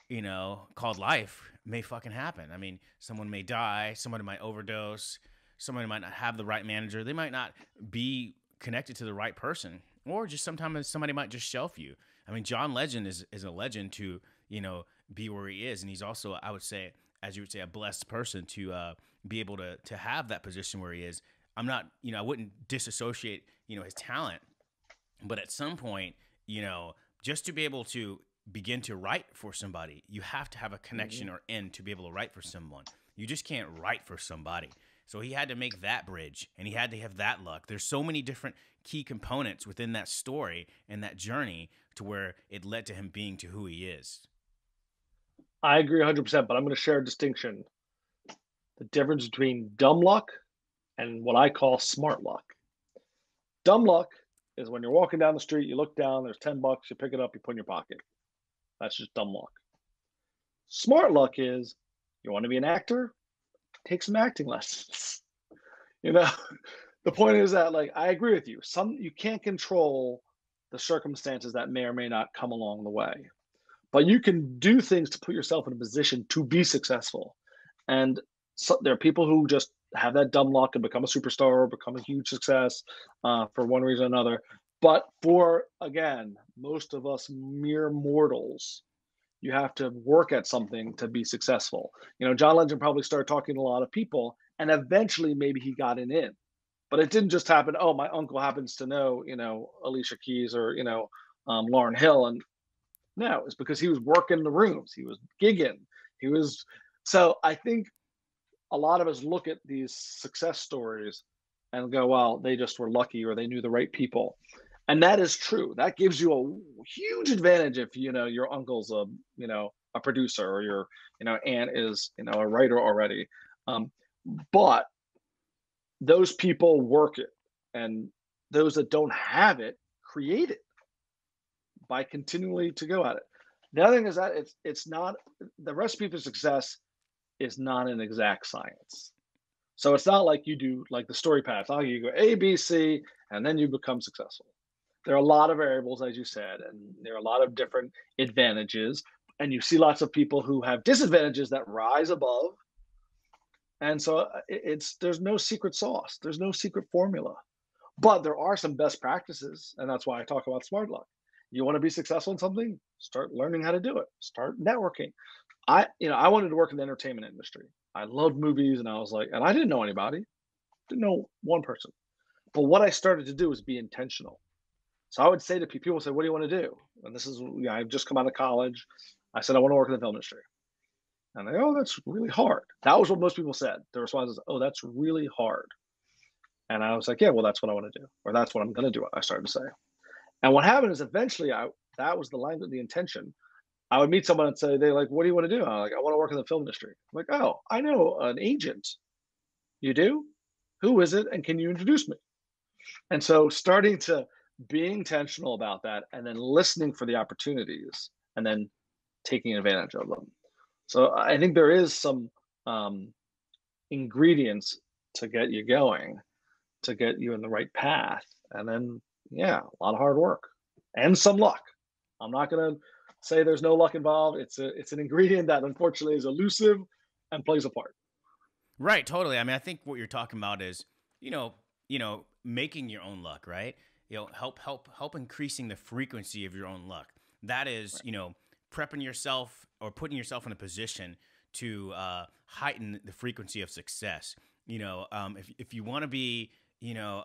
you know, called life may fucking happen. I mean, someone may die. Someone might overdose. Someone might not have the right manager. They might not be connected to the right person. Or just sometimes somebody might just shelf you. I mean, John Legend is a legend to, you know, be where he is. And he's also, I would say, as you would say, a blessed person to be able to have that position where he is. I'm not, you know, I wouldn't disassociate, you know, his talent. But at some point, you know, just to be able to begin to write for somebody, you have to have a connection or end to be able to write for someone. You just can't write for somebody. So he had to make that bridge, and he had to have that luck. There's so many different key components within that story and that journey to where it led to him being to who he is. I agree 100%, but I'm going to share a distinction. The difference between dumb luck and what I call smart luck. Dumb luck is when you're walking down the street, you look down, there's 10 bucks, you pick it up, you put it in your pocket. That's just dumb luck. Smart luck is you want to be an actor? Take some acting lessons. You know, the point is that, like, I agree with you. You can't control the circumstances that may or may not come along the way. But you can do things to put yourself in a position to be successful. And so there are people who just have that dumb luck and become a superstar or become a huge success for one reason or another. But for, again, most of us mere mortals, you have to work at something to be successful. You know, John Legend probably started talking to a lot of people, and eventually maybe he got an in. But it didn't just happen, oh, my uncle happens to know, you know, Alicia Keys or, you know, Lauryn Hill. And no, it's because he was working the rooms. He was gigging. He was. So I think a lot of us look at these success stories and go, well, they just were lucky or they knew the right people. And that is true. That gives you a huge advantage if, you know, your uncle's a, you know, a producer or your, you know, aunt is, you know, a writer already. But those people work it, and those that don't have it create it by continually to go at it. The other thing is that it's not, the recipe for success is not an exact science. So it's not like you do like the story path. You go A, B, C, and then you become successful. There are a lot of variables, as you said, and there are a lot of different advantages. And you see lots of people who have disadvantages that rise above. And so there's no secret sauce. There's no secret formula. But there are some best practices, and that's why I talk about smart luck. You want to be successful in something? Start learning how to do it. Start networking. I wanted to work in the entertainment industry. I loved movies, and I was like, and I didn't know anybody. Didn't know one person. But what I started to do was be intentional. So I would say to people, what do you want to do? And this is, you know, I've just come out of college. I said, I want to work in the film industry. And they go, oh, that's really hard. That was what most people said. The response is, oh, that's really hard. And I was like, yeah, well, that's what I want to do. Or that's what I'm going to do, I started to say. And what happened is eventually, that was the language, the intention. I would meet someone and say, they're like, what do you want to do? I'm like, I want to work in the film industry. I'm like, oh, I know an agent. You do? Who is it? And can you introduce me? And so starting to be intentional about that, and then listening for the opportunities, and then taking advantage of them. So I think there is some ingredients to get you going, to get you in the right path. And then, yeah, a lot of hard work and some luck. I'm not going to say there's no luck involved. It's an ingredient that unfortunately is elusive and plays a part. Right. Totally. I mean, I think what you're talking about is, you know, making your own luck, right? You know, help increasing the frequency of your own luck. That is, right. You know, prepping yourself or putting yourself in a position to heighten the frequency of success. You know, if you want to be, you know,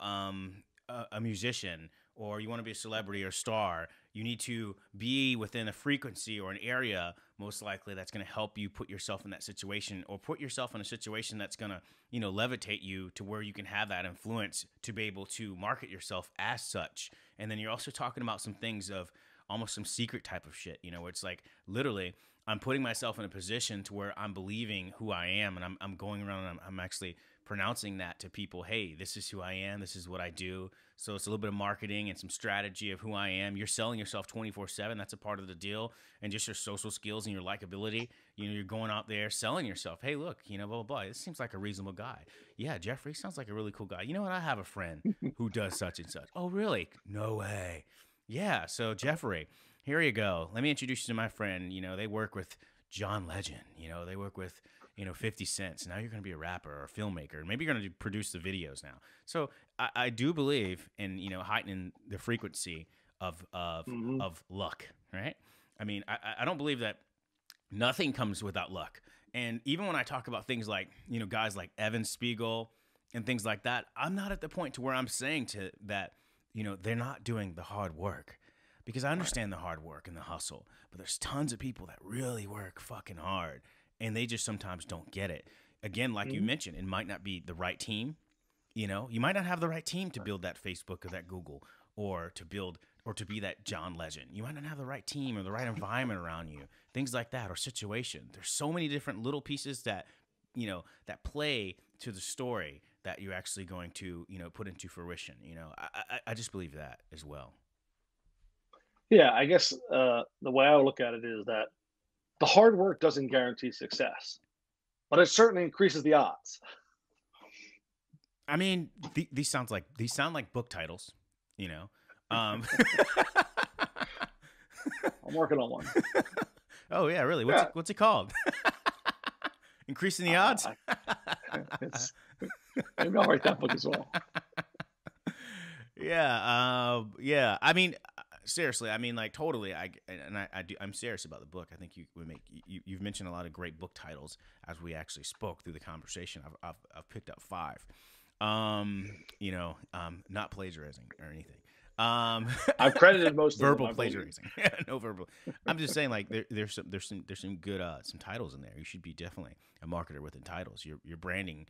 a musician, or you want to be a celebrity or star, you need to be within a frequency or an area, most likely, that's going to help you put yourself in that situation, or put yourself in a situation that's going to, you know, levitate you to where you can have that influence to be able to market yourself as such. And then you're also talking about some things of almost some secret type of shit, you know, where it's like, literally, I'm putting myself in a position to where I'm believing who I am, and I'm going around and I'm actually pronouncing that to people, hey, this is who I am, this is what I do. So it's a little bit of marketing and some strategy of who I am. You're selling yourself 24/7, that's a part of the deal, and just your social skills and your likability. You know, you're going out there selling yourself. Hey, look, you know, blah, blah, blah. This seems like a reasonable guy. Yeah, Geoffrey sounds like a really cool guy. You know what? I have a friend who does such and such. Oh, really? No way. Yeah, so Geoffrey, here you go. Let me introduce you to my friend. You know, they work with John Legend. You know, they work with, you know, 50 Cent. Now you're going to be a rapper or a filmmaker. And maybe you're going to produce the videos now. So I do believe in, you know, heightening the frequency of luck, right? I mean, I don't believe that nothing comes without luck. And even when I talk about things like, you know, guys like Evan Spiegel and things like that, I'm not at the point to where I'm saying to that, you know, they're not doing the hard work. Because I understand the hard work and the hustle, but there's tons of people that really work fucking hard, and they just sometimes don't get it. Again, like you mentioned, it might not be the right team. You know, you might not have the right team to build that Facebook or that Google, or to build or to be that John Legend. You might not have the right team or the right environment around you, things like that, or situation. There's so many different little pieces that, you know, that play to the story that you're actually going to, you know, put into fruition. You know, I just believe that as well. Yeah, I guess the way I look at it is that the hard work doesn't guarantee success, but it certainly increases the odds. I mean, these sound like book titles, you know. I'm working on one. Oh yeah, really? What's, yeah. What's it called? Increasing the odds. Maybe I'll write that book as well. Yeah, yeah. I mean. Seriously, I mean, like, totally. I'm serious about the book. I think you've mentioned a lot of great book titles as we actually spoke through the conversation. I've picked up 5, you know, not plagiarizing or anything. I've credited most verbal of them, plagiarizing, no verbal. I'm just saying, like, there's some good some titles in there. You should be definitely a marketer within titles. Your branding,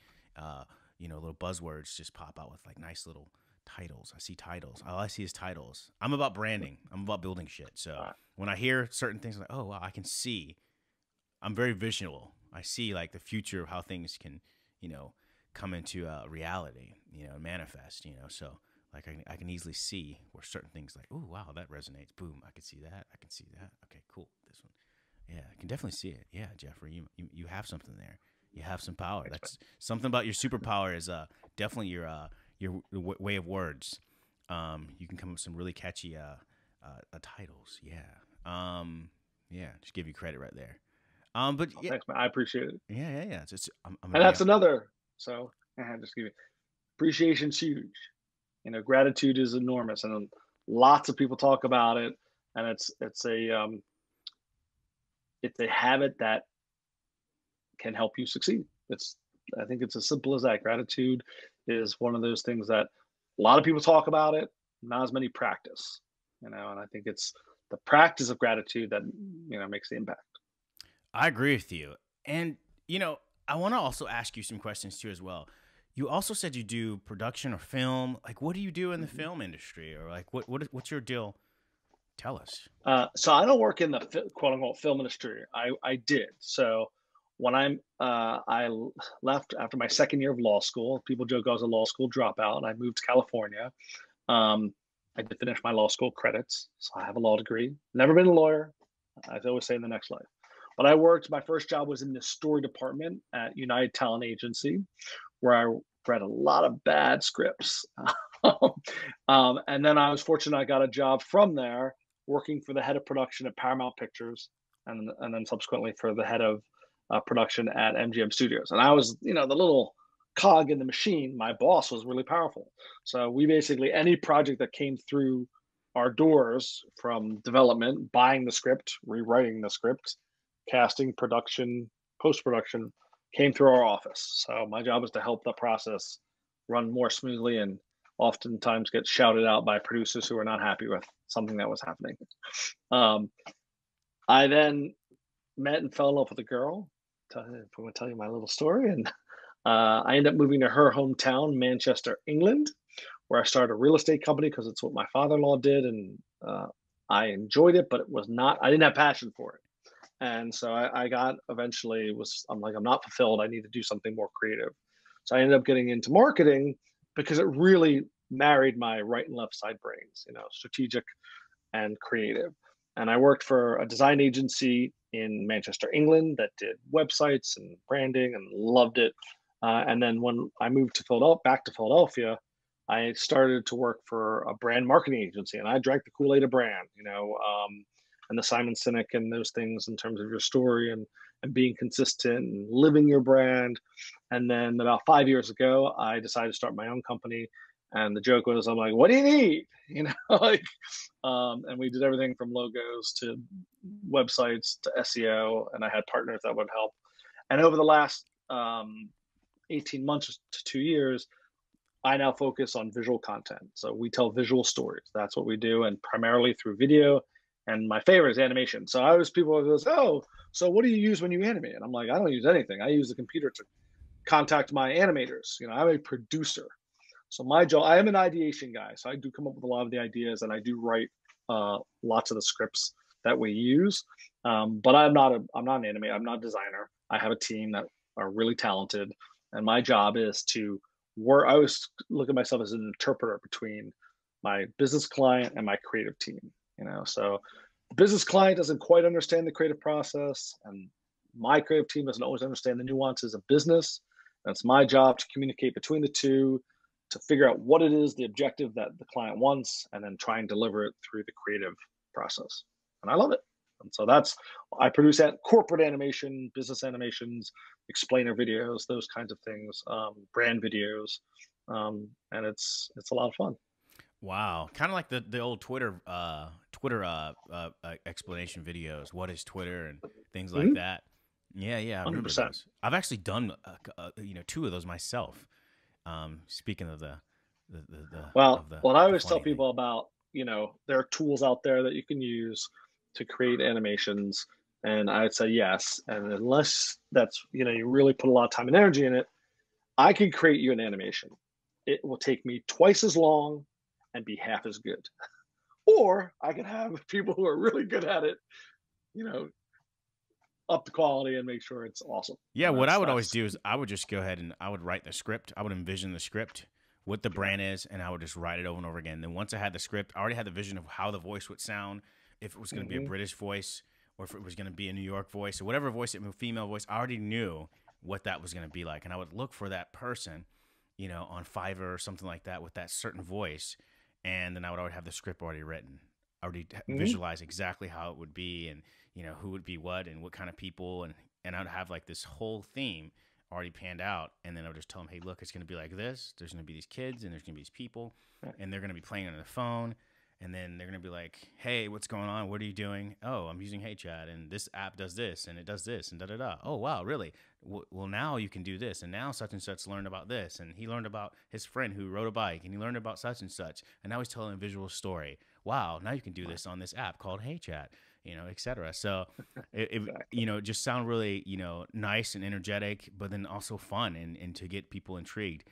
you know, little buzzwords just pop out with like nice little. Titles. I see titles. All I see is titles. I'm about branding. I'm about building shit. So when I hear certain things, I'm like, oh, wow, I can see. I'm very visual. I see like the future of how things can, you know, come into reality, you know, manifest, you know. So like I can easily see where certain things like, oh, wow, that resonates. Boom. I can see that. I can see that. Okay, cool. This one. Yeah, I can definitely see it. Yeah, Geoffrey, you have something there. You have some power. That's something about your superpower is definitely your way of words. You can come up with some really catchy titles. Yeah. Yeah, just give you credit right there. But yeah. Thanks, man. I appreciate it. Yeah, yeah, yeah. I'm and that's another. So just give you appreciation's huge. You know, gratitude is enormous, and lots of people talk about it, and it's a habit that can help you succeed. I think it's as simple as that. Gratitude is one of those things that a lot of people talk about it, not as many practice, you know, and I think it's the practice of gratitude that, you know, makes the impact. I agree with you. And, you know, I want to also ask you some questions too, as well. You also said you do production or film. Like, what do you do in the film industry, or like, what's your deal? Tell us. So I don't work in the quote unquote film industry. I did. So when I left after my second year of law school, people joke I was a law school dropout, and I moved to California. I did finish my law school credits, so I have a law degree. Never been a lawyer, I always say in the next life. But my first job was in the story department at United Talent Agency, where I read a lot of bad scripts. And then I was fortunate I got a job from there working for the head of production at Paramount Pictures, and then subsequently for the head of production at MGM Studios. And I was, you know, the little cog in the machine. My boss was really powerful. So we basically, any project that came through our doors from development, buying the script, rewriting the script, casting, production, post-production, came through our office. So my job was to help the process run more smoothly and oftentimes get shouted out by producers who were not happy with something that was happening. I then met and fell in love with a girl. I'm going to tell you my little story. And I ended up moving to her hometown, Manchester, England, where I started a real estate company because it's what my father-in-law did. And I enjoyed it, but it was not, I didn't have passion for it. And so I got eventually I'm like, I'm not fulfilled. I need to do something more creative. So I ended up getting into marketing because it really married my right and left side brains, you know, strategic and creative. And I worked for a design agency in Manchester, England, that did websites and branding, and loved it. And then when I moved to Philadelphia, back to Philadelphia, I started to work for a brand marketing agency, and I drank the Kool-Aid of brand, you know, and the Simon Sinek and those things in terms of your story and being consistent and living your brand. And then about 5 years ago, I decided to start my own company. And the joke was, I'm like, what do you need? You know, like, and we did everything from logos to websites to SEO. And I had partners that would help. And over the last 18 months to 2 years, I now focus on visual content. So we tell visual stories. That's what we do. And primarily through video. And my favorite is animation. So I always, people goes, oh, so what do you use when you animate? And I'm like, I don't use anything. I use the computer to contact my animators. You know, I'm a producer. So my job, I am an ideation guy. So I do come up with a lot of the ideas, and I do write lots of the scripts that we use. But I'm not an animator. I'm not a designer. I have a team that are really talented, and my job is to work. I always look at myself as an interpreter between my business client and my creative team. You know, so the business client doesn't quite understand the creative process, and my creative team doesn't always understand the nuances of business. And it's my job to communicate between the two, to figure out what it is, the objective that the client wants, and then try and deliver it through the creative process. And I love it. And so that's, I produce that corporate animation, business animations, explainer videos, those kinds of things, brand videos. And it's a lot of fun. Wow. Kind of like the old Twitter, explanation videos. What is Twitter and things like that. Yeah. Yeah. I remember those. I've actually done, you know, two of those myself. Speaking of well, I always tell people about, you know, there are tools out there that you can use to create animations, and I'd say yes. And unless that's, you know, you really put a lot of time and energy in it, I can create you an animation. It will take me twice as long and be half as good. Or I can have people who are really good at it, you know, up the quality and make sure it's awesome. Yeah, what I would always do is I would just go ahead and I would write the script. I would envision the script, what the brand is, and I would just write it over and over again. Then once I had the script, I already had the vision of how the voice would sound, if it was going to be a British voice or if it was going to be a New York voice or whatever voice, it was a female voice. I already knew what that was going to be like. And I would look for that person, you know, on Fiverr or something like that with that certain voice. And then I would already have the script already written. I already visualize exactly how it would be, and you know who would be what and what kind of people, and I'd have like this whole theme already panned out, and then I would just tell them, hey, look, it's going to be like this. There's going to be these kids, and there's going to be these people, and they're going to be playing on their phone, and then they're going to be like, hey, what's going on? What are you doing? Oh, I'm using Hey Chat, and this app does this, and it does this, and da da da. Oh wow, really? Well, now you can do this, and now such and such learned about this, and he learned about his friend who rode a bike, and he learned about such and such, and now he's telling a visual story. Wow, now you can do this on this app called Hey Chat, you know, et cetera. So it you know, just sound really, you know, nice and energetic, but then also fun and to get people intrigued.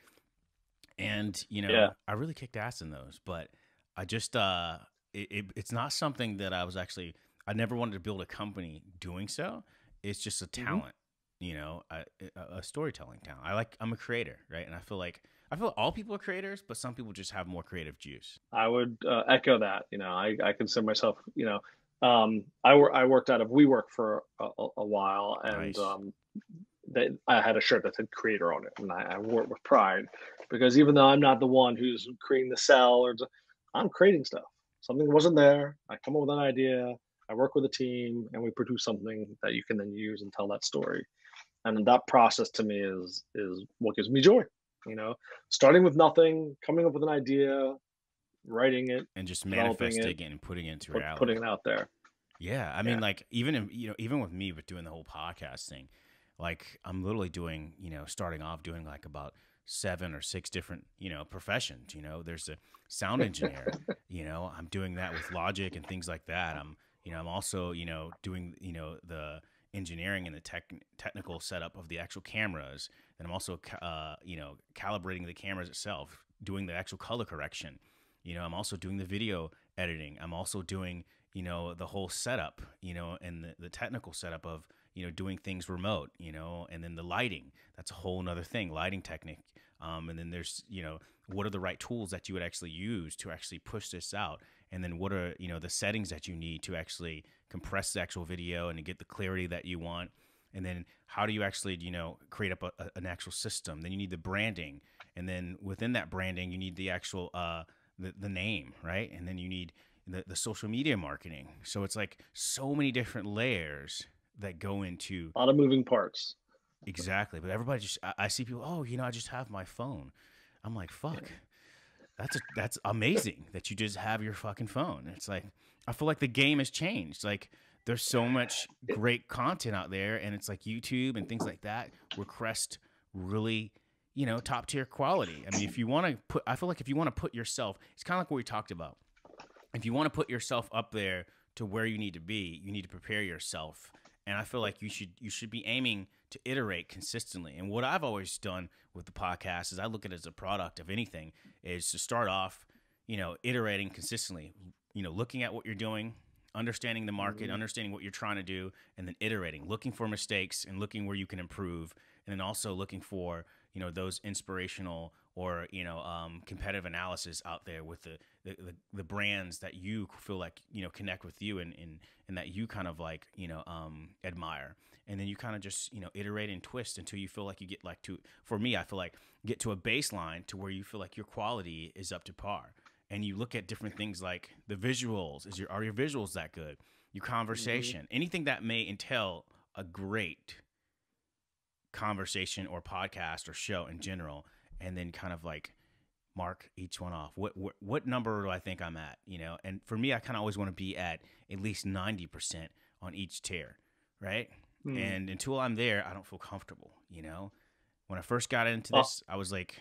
And, you know, I really kicked ass in those, but I just, it's not something that I was actually, I never wanted to build a company doing so. It's just a talent, you know, a storytelling talent. I'm a creator, right? And I feel like all people are creators, but some people just have more creative juice. I would echo that. You know, I consider myself, you know, I worked out of WeWork for a while, and nice. I had a shirt that said creator on it, and I wore it with pride, because even though I'm not the one who's creating the cell, or I'm creating stuff. Something wasn't there. I come up with an idea. I work with a team, and we produce something that you can then use and tell that story. And that process to me is what gives me joy. You know, starting with nothing, coming up with an idea, writing it, and just manifesting it and putting it into reality, putting it out there. Yeah, I mean, like even with me, but doing the whole podcast thing, like I'm literally doing, you know, starting off doing like about 7 or 6 different, you know, professions. You know, there's a sound engineer. You know, I'm doing that with Logic and things like that. I'm also, you know, doing, you know, the engineering and the technical setup of the actual cameras. And I'm also, you know, calibrating the cameras itself, doing the actual color correction. You know, I'm also doing the video editing. I'm also doing, you know, the whole setup, you know, and the technical setup of, you know, doing things remote, you know, and then the lighting, that's a whole nother thing, lighting technique. And then there's, you know, what are the right tools that you would actually use to actually push this out? And then what are, you know, the settings that you need to actually compress the actual video and to get the clarity that you want? And then how do you actually, you know, create up an actual system? Then you need the branding. And then within that branding, you need the actual, the name, right? And then you need the social media marketing. So it's like so many different layers that go into a lot of moving parts. Exactly. But everybody just, I see people, oh, you know, I just have my phone. I'm like, fuck, that's amazing that you just have your fucking phone. It's like, I feel like the game has changed. Like there's so much great content out there, and it's like YouTube and things like that request really, you know, top tier quality. I mean, if you want to put, I feel like if you want to put yourself, it's kind of like what we talked about. If you want to put yourself up there to where you need to be, you need to prepare yourself. And I feel like you should be aiming to iterate consistently. And what I've always done with the podcast is I look at it as a product of anything is to start off, you know, iterating consistently, you know, looking at what you're doing, understanding the market, understanding what you're trying to do, and then iterating, looking for mistakes and looking where you can improve. And then also looking for, you know, those inspirational or, you know, competitive analysis out there with the brands that you feel like, you know, connect with you and that you kind of like, you know, admire. And then you kind of just, you know, iterate and twist until you feel like you get like to, for me, I feel like get to a baseline to where you feel like your quality is up to par. And you look at different things like the visuals. Are your visuals that good? Your conversation, anything that may entail a great conversation or podcast or show in general. And then kind of like mark each one off. What number do I think I'm at? You know, and for me, I kind of always want to be at least 90% on each tier, right? And until I'm there, I don't feel comfortable. You know, when I first got into this, I was like,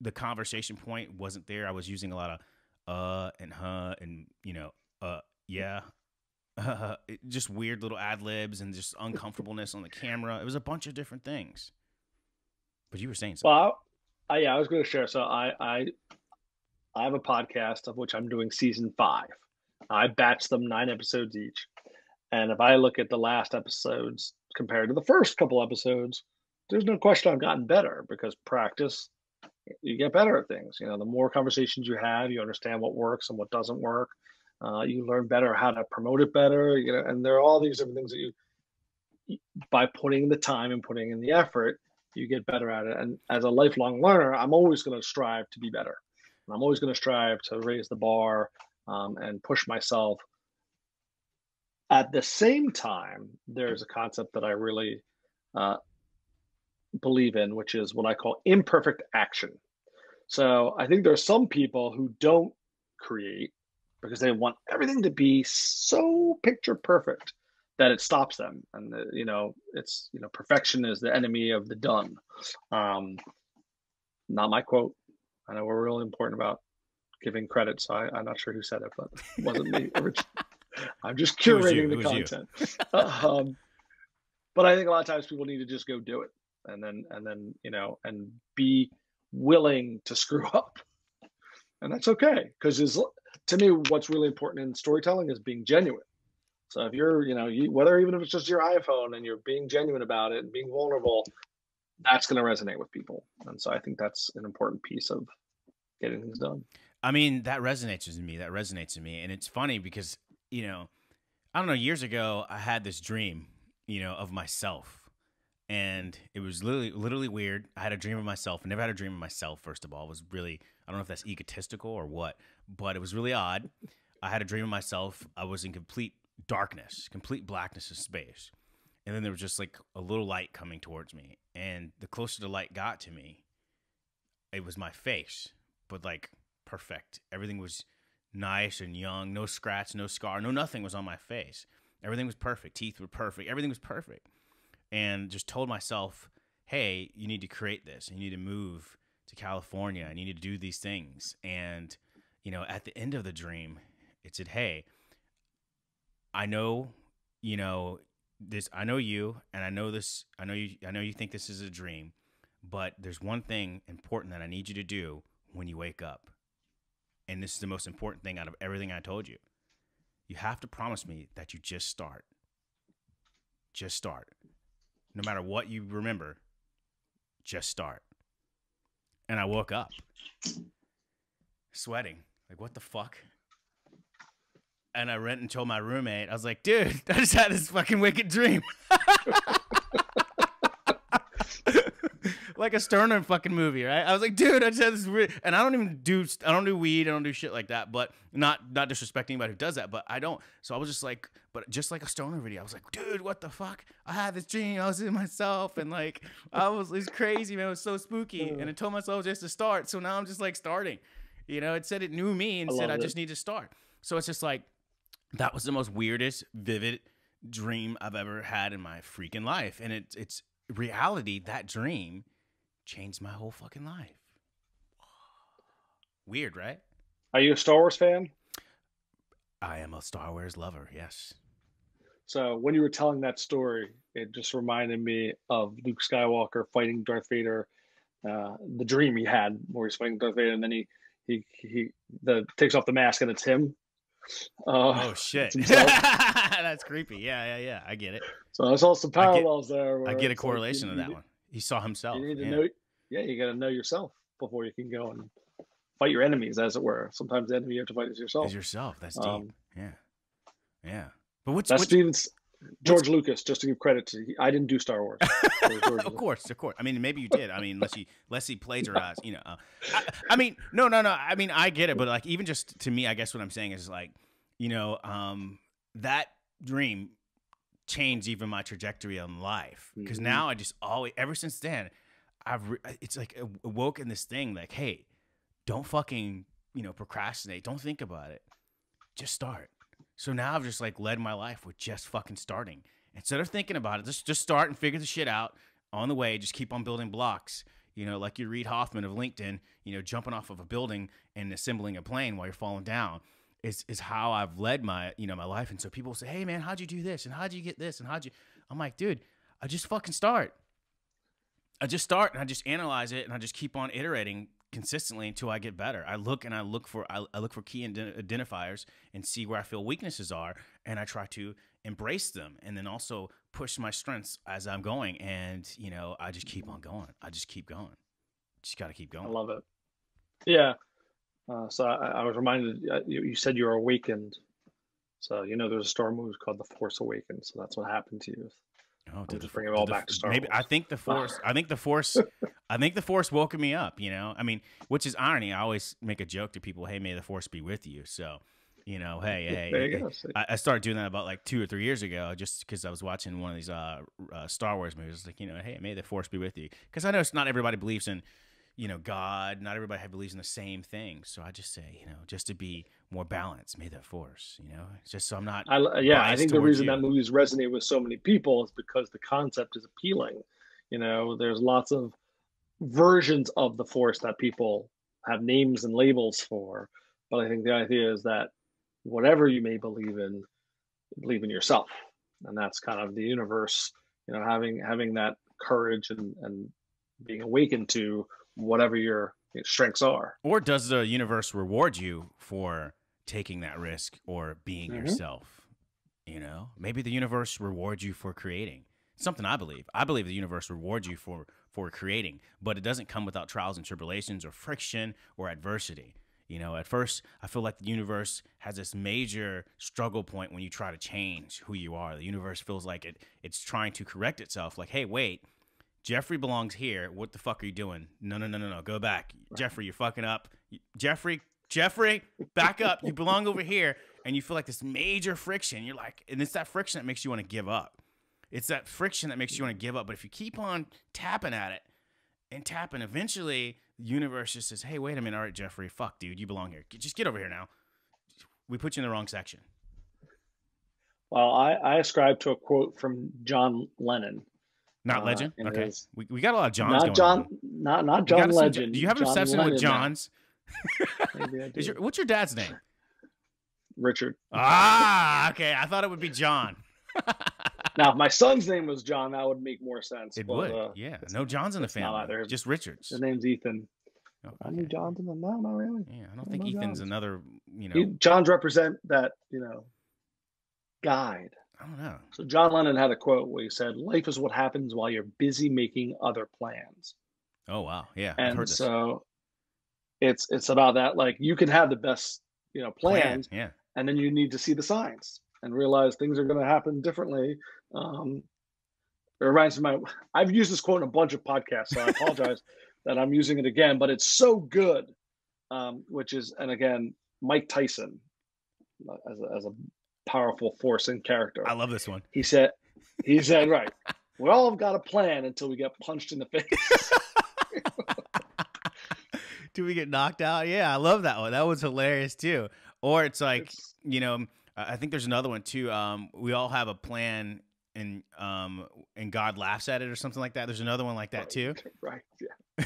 the conversation point wasn't there. I was using a lot of and huh and, you know, yeah. Just weird little ad libs and just uncomfortableness on the camera. It was a bunch of different things. But you were saying something. Well, yeah, I was going to share. So I have a podcast of which I'm doing season 5. I batch them 9 episodes each. And if I look at the last episodes compared to the first couple episodes, there's no question I've gotten better because practice, you get better at things. You know, the more conversations you have, you understand what works and what doesn't work. You learn better how to promote it better, you know, and there are all these different things that you, by putting in the time and putting in the effort, you get better at it. And as a lifelong learner, I'm always going to strive to be better. And I'm always going to strive to raise the bar and push myself. At the same time, there's a concept that I really believe in, which is what I call imperfect action. So I think there are some people who don't create because they want everything to be so picture perfect that it stops them. And, you know, it's, you know, perfection is the enemy of the done. Not my quote. I know we're really important about giving credit, so I'm not sure who said it, but it wasn't me. I'm just curating the content. But I think a lot of times people need to just go do it and then, you know, and be willing to screw up. And that's okay. Because to me, what's really important in storytelling is being genuine. So if you're, you know, whether even if it's just your iPhone and you're being genuine about it and being vulnerable, that's going to resonate with people. And so I think that's an important piece of getting things done. I mean, that resonates with me. That resonates with me. And it's funny because, you know, I don't know, years ago, I had this dream, you know, of myself. And it was literally weird. I had a dream of myself. I never had a dream of myself, first of all. It was really, I don't know if that's egotistical or what, but it was really odd. I had a dream of myself. I was in complete darkness, complete blackness of space. And then there was just like a little light coming towards me. And the closer the light got to me, it was my face, but like perfect. Everything was nice and young. No scratch, no scar, no nothing was on my face. Everything was perfect. Teeth were perfect. Everything was perfect. And just told myself, hey, you need to create this. You need to move to California and you need to do these things. And, you know, at the end of the dream, it said, hey, I know, you know, this, I know you, and I know this, I know you think this is a dream, but there's one thing important that I need you to do when you wake up. And this is the most important thing out of everything I told you. You have to promise me that you just start. Just start. No matter what you remember, just start. And I woke up sweating. Like, what the fuck? And I went and told my roommate. I was like, dude, I just had this fucking wicked dream. Like a Stern fucking movie, right? I was like, dude, I just had this weird, and I don't do weed, I don't do shit like that, but not disrespecting anybody who does that, but I don't. So I was just like, but just like a Stoner video, I was like, dude, what the fuck? I had this dream, I was in myself, and like, it's crazy, man, it was so spooky, and I told myself just to start, so now I'm just like starting. You know, it said it knew me and said I just need to start. So it's just like, that was the most weirdest, vivid dream I've ever had in my freaking life, and it's reality, that dream changed my whole fucking life. Weird, right? Are you a Star Wars fan? I am a Star Wars lover, yes. So when you were telling that story, it just reminded me of Luke Skywalker fighting Darth Vader, the dream he had where he's fighting Darth Vader, and then he takes off the mask and it's him. Oh shit. That's creepy. Yeah, I get it. So I saw some parallels there. I get a correlation of that one. He saw himself. You need to know, yeah, you got to know yourself before you can go and fight your enemies, as it were. Sometimes the enemy you have to fight is yourself. Is yourself. That's deep. Yeah. But George Lucas, just to give credit to, I didn't do Star Wars. Of course. I mean, maybe you did. I mean, unless he plagiarized, you know. No. I mean, I get it, but like, even just to me, I guess what I'm saying is like, you know, that dream changed even my trajectory on life, because now I just always, ever since then, it's like awoken this thing like, hey, don't fucking, you know, procrastinate, don't think about it, just start. So now I've just like led my life with just fucking starting instead of thinking about it. Just start and figure the shit out on the way. Just keep on building blocks, you know, like you Reid Hoffman of LinkedIn, you know, jumping off of a building and assembling a plane while you're falling down. Is how I've led my, you know, my life. And so people say, hey man, how'd you do this? And how'd you get this? And how'd you, I'm like, dude, I just fucking start. I just start and I just analyze it. And I just keep on iterating consistently until I get better. I look for key identifiers and see where I feel weaknesses are. And I try to embrace them and then also push my strengths as I'm going. And you know, I just keep on going. I just keep going. Just got to keep going. I love it. Yeah. So I was reminded, you said you were awakened. So, you know, there's a Star movie called The Force Awakens. So that's what happened to you. Oh, dude, just bring it all back to Star Wars. I think the Force woke me up, you know? I mean, which is irony. I always make a joke to people, hey, may the Force be with you. So, you know, hey. I started doing that about like 2 or 3 years ago just because I was watching one of these Star Wars movies. Like, you know, hey, may the Force be with you. Because I know it's not everybody believes in, you know, God, not everybody believes in the same thing. So I just say, you know, just to be more balanced, may that force, you know, just so I'm not. I think the reason that movie's resonated with so many people is because the concept is appealing. You know, there's lots of versions of the force that people have names and labels for. But I think the idea is that whatever you may believe in yourself. And that's kind of the universe, you know, having that courage and being awakened to whatever your strengths are. Or does the universe reward you for taking that risk or being yourself? You know, maybe the universe rewards you for creating something. I believe the universe rewards you for creating, but it doesn't come without trials and tribulations or friction or adversity. You know, at first I feel like the universe has this major struggle point when you try to change who you are. The universe feels like it's trying to correct itself. Like, hey, wait, Geoffrey belongs here. What the fuck are you doing? No. Go back. Right. Geoffrey, you're fucking up. Geoffrey, back up. You belong over here. And you feel like this major friction. You're like, and it's that friction that makes you want to give up. It's that friction that makes you want to give up. But if you keep on tapping at it and tapping, eventually the universe just says, hey, wait a minute. All right, Geoffrey, fuck, dude. You belong here. Just get over here now. We put you in the wrong section. Well, I ascribe to a quote from John Lennon. Not Legend? Okay. We got a lot of Johns Not John Legend. Do you have an obsession with Johns? Maybe I do. What's your dad's name? Richard. Ah, okay. I thought it would be John. Now, if my son's name was John, that would make more sense. It would. Yeah. No Johns in the family. Either. Just Richards. His name's Ethan. Okay. I knew Johns in the family. No, not really. Yeah, I don't think Ethan's Johns. Another, you know. Johns represent that, you know, guide. I don't know. So John Lennon had a quote where he said, "Life is what happens while you're busy making other plans." Oh, wow. Yeah. And I've heard this. So it's about that. Like, you can have the best, you know, plans. Yeah. And then you need to see the signs and realize things are going to happen differently. It reminds me of my, I've used this quote in a bunch of podcasts, so I apologize that I'm using it again, but it's so good. Which is, and again, Mike Tyson as a powerful force in character. I love this one. He said, right, we all have got a plan until we get punched in the face. Do we get knocked out? Yeah, I love that one. That one's hilarious too. Or it's like, you know, I think there's another one too. We all have a plan and God laughs at it or something like that. There's another one like that too. Right. Yeah.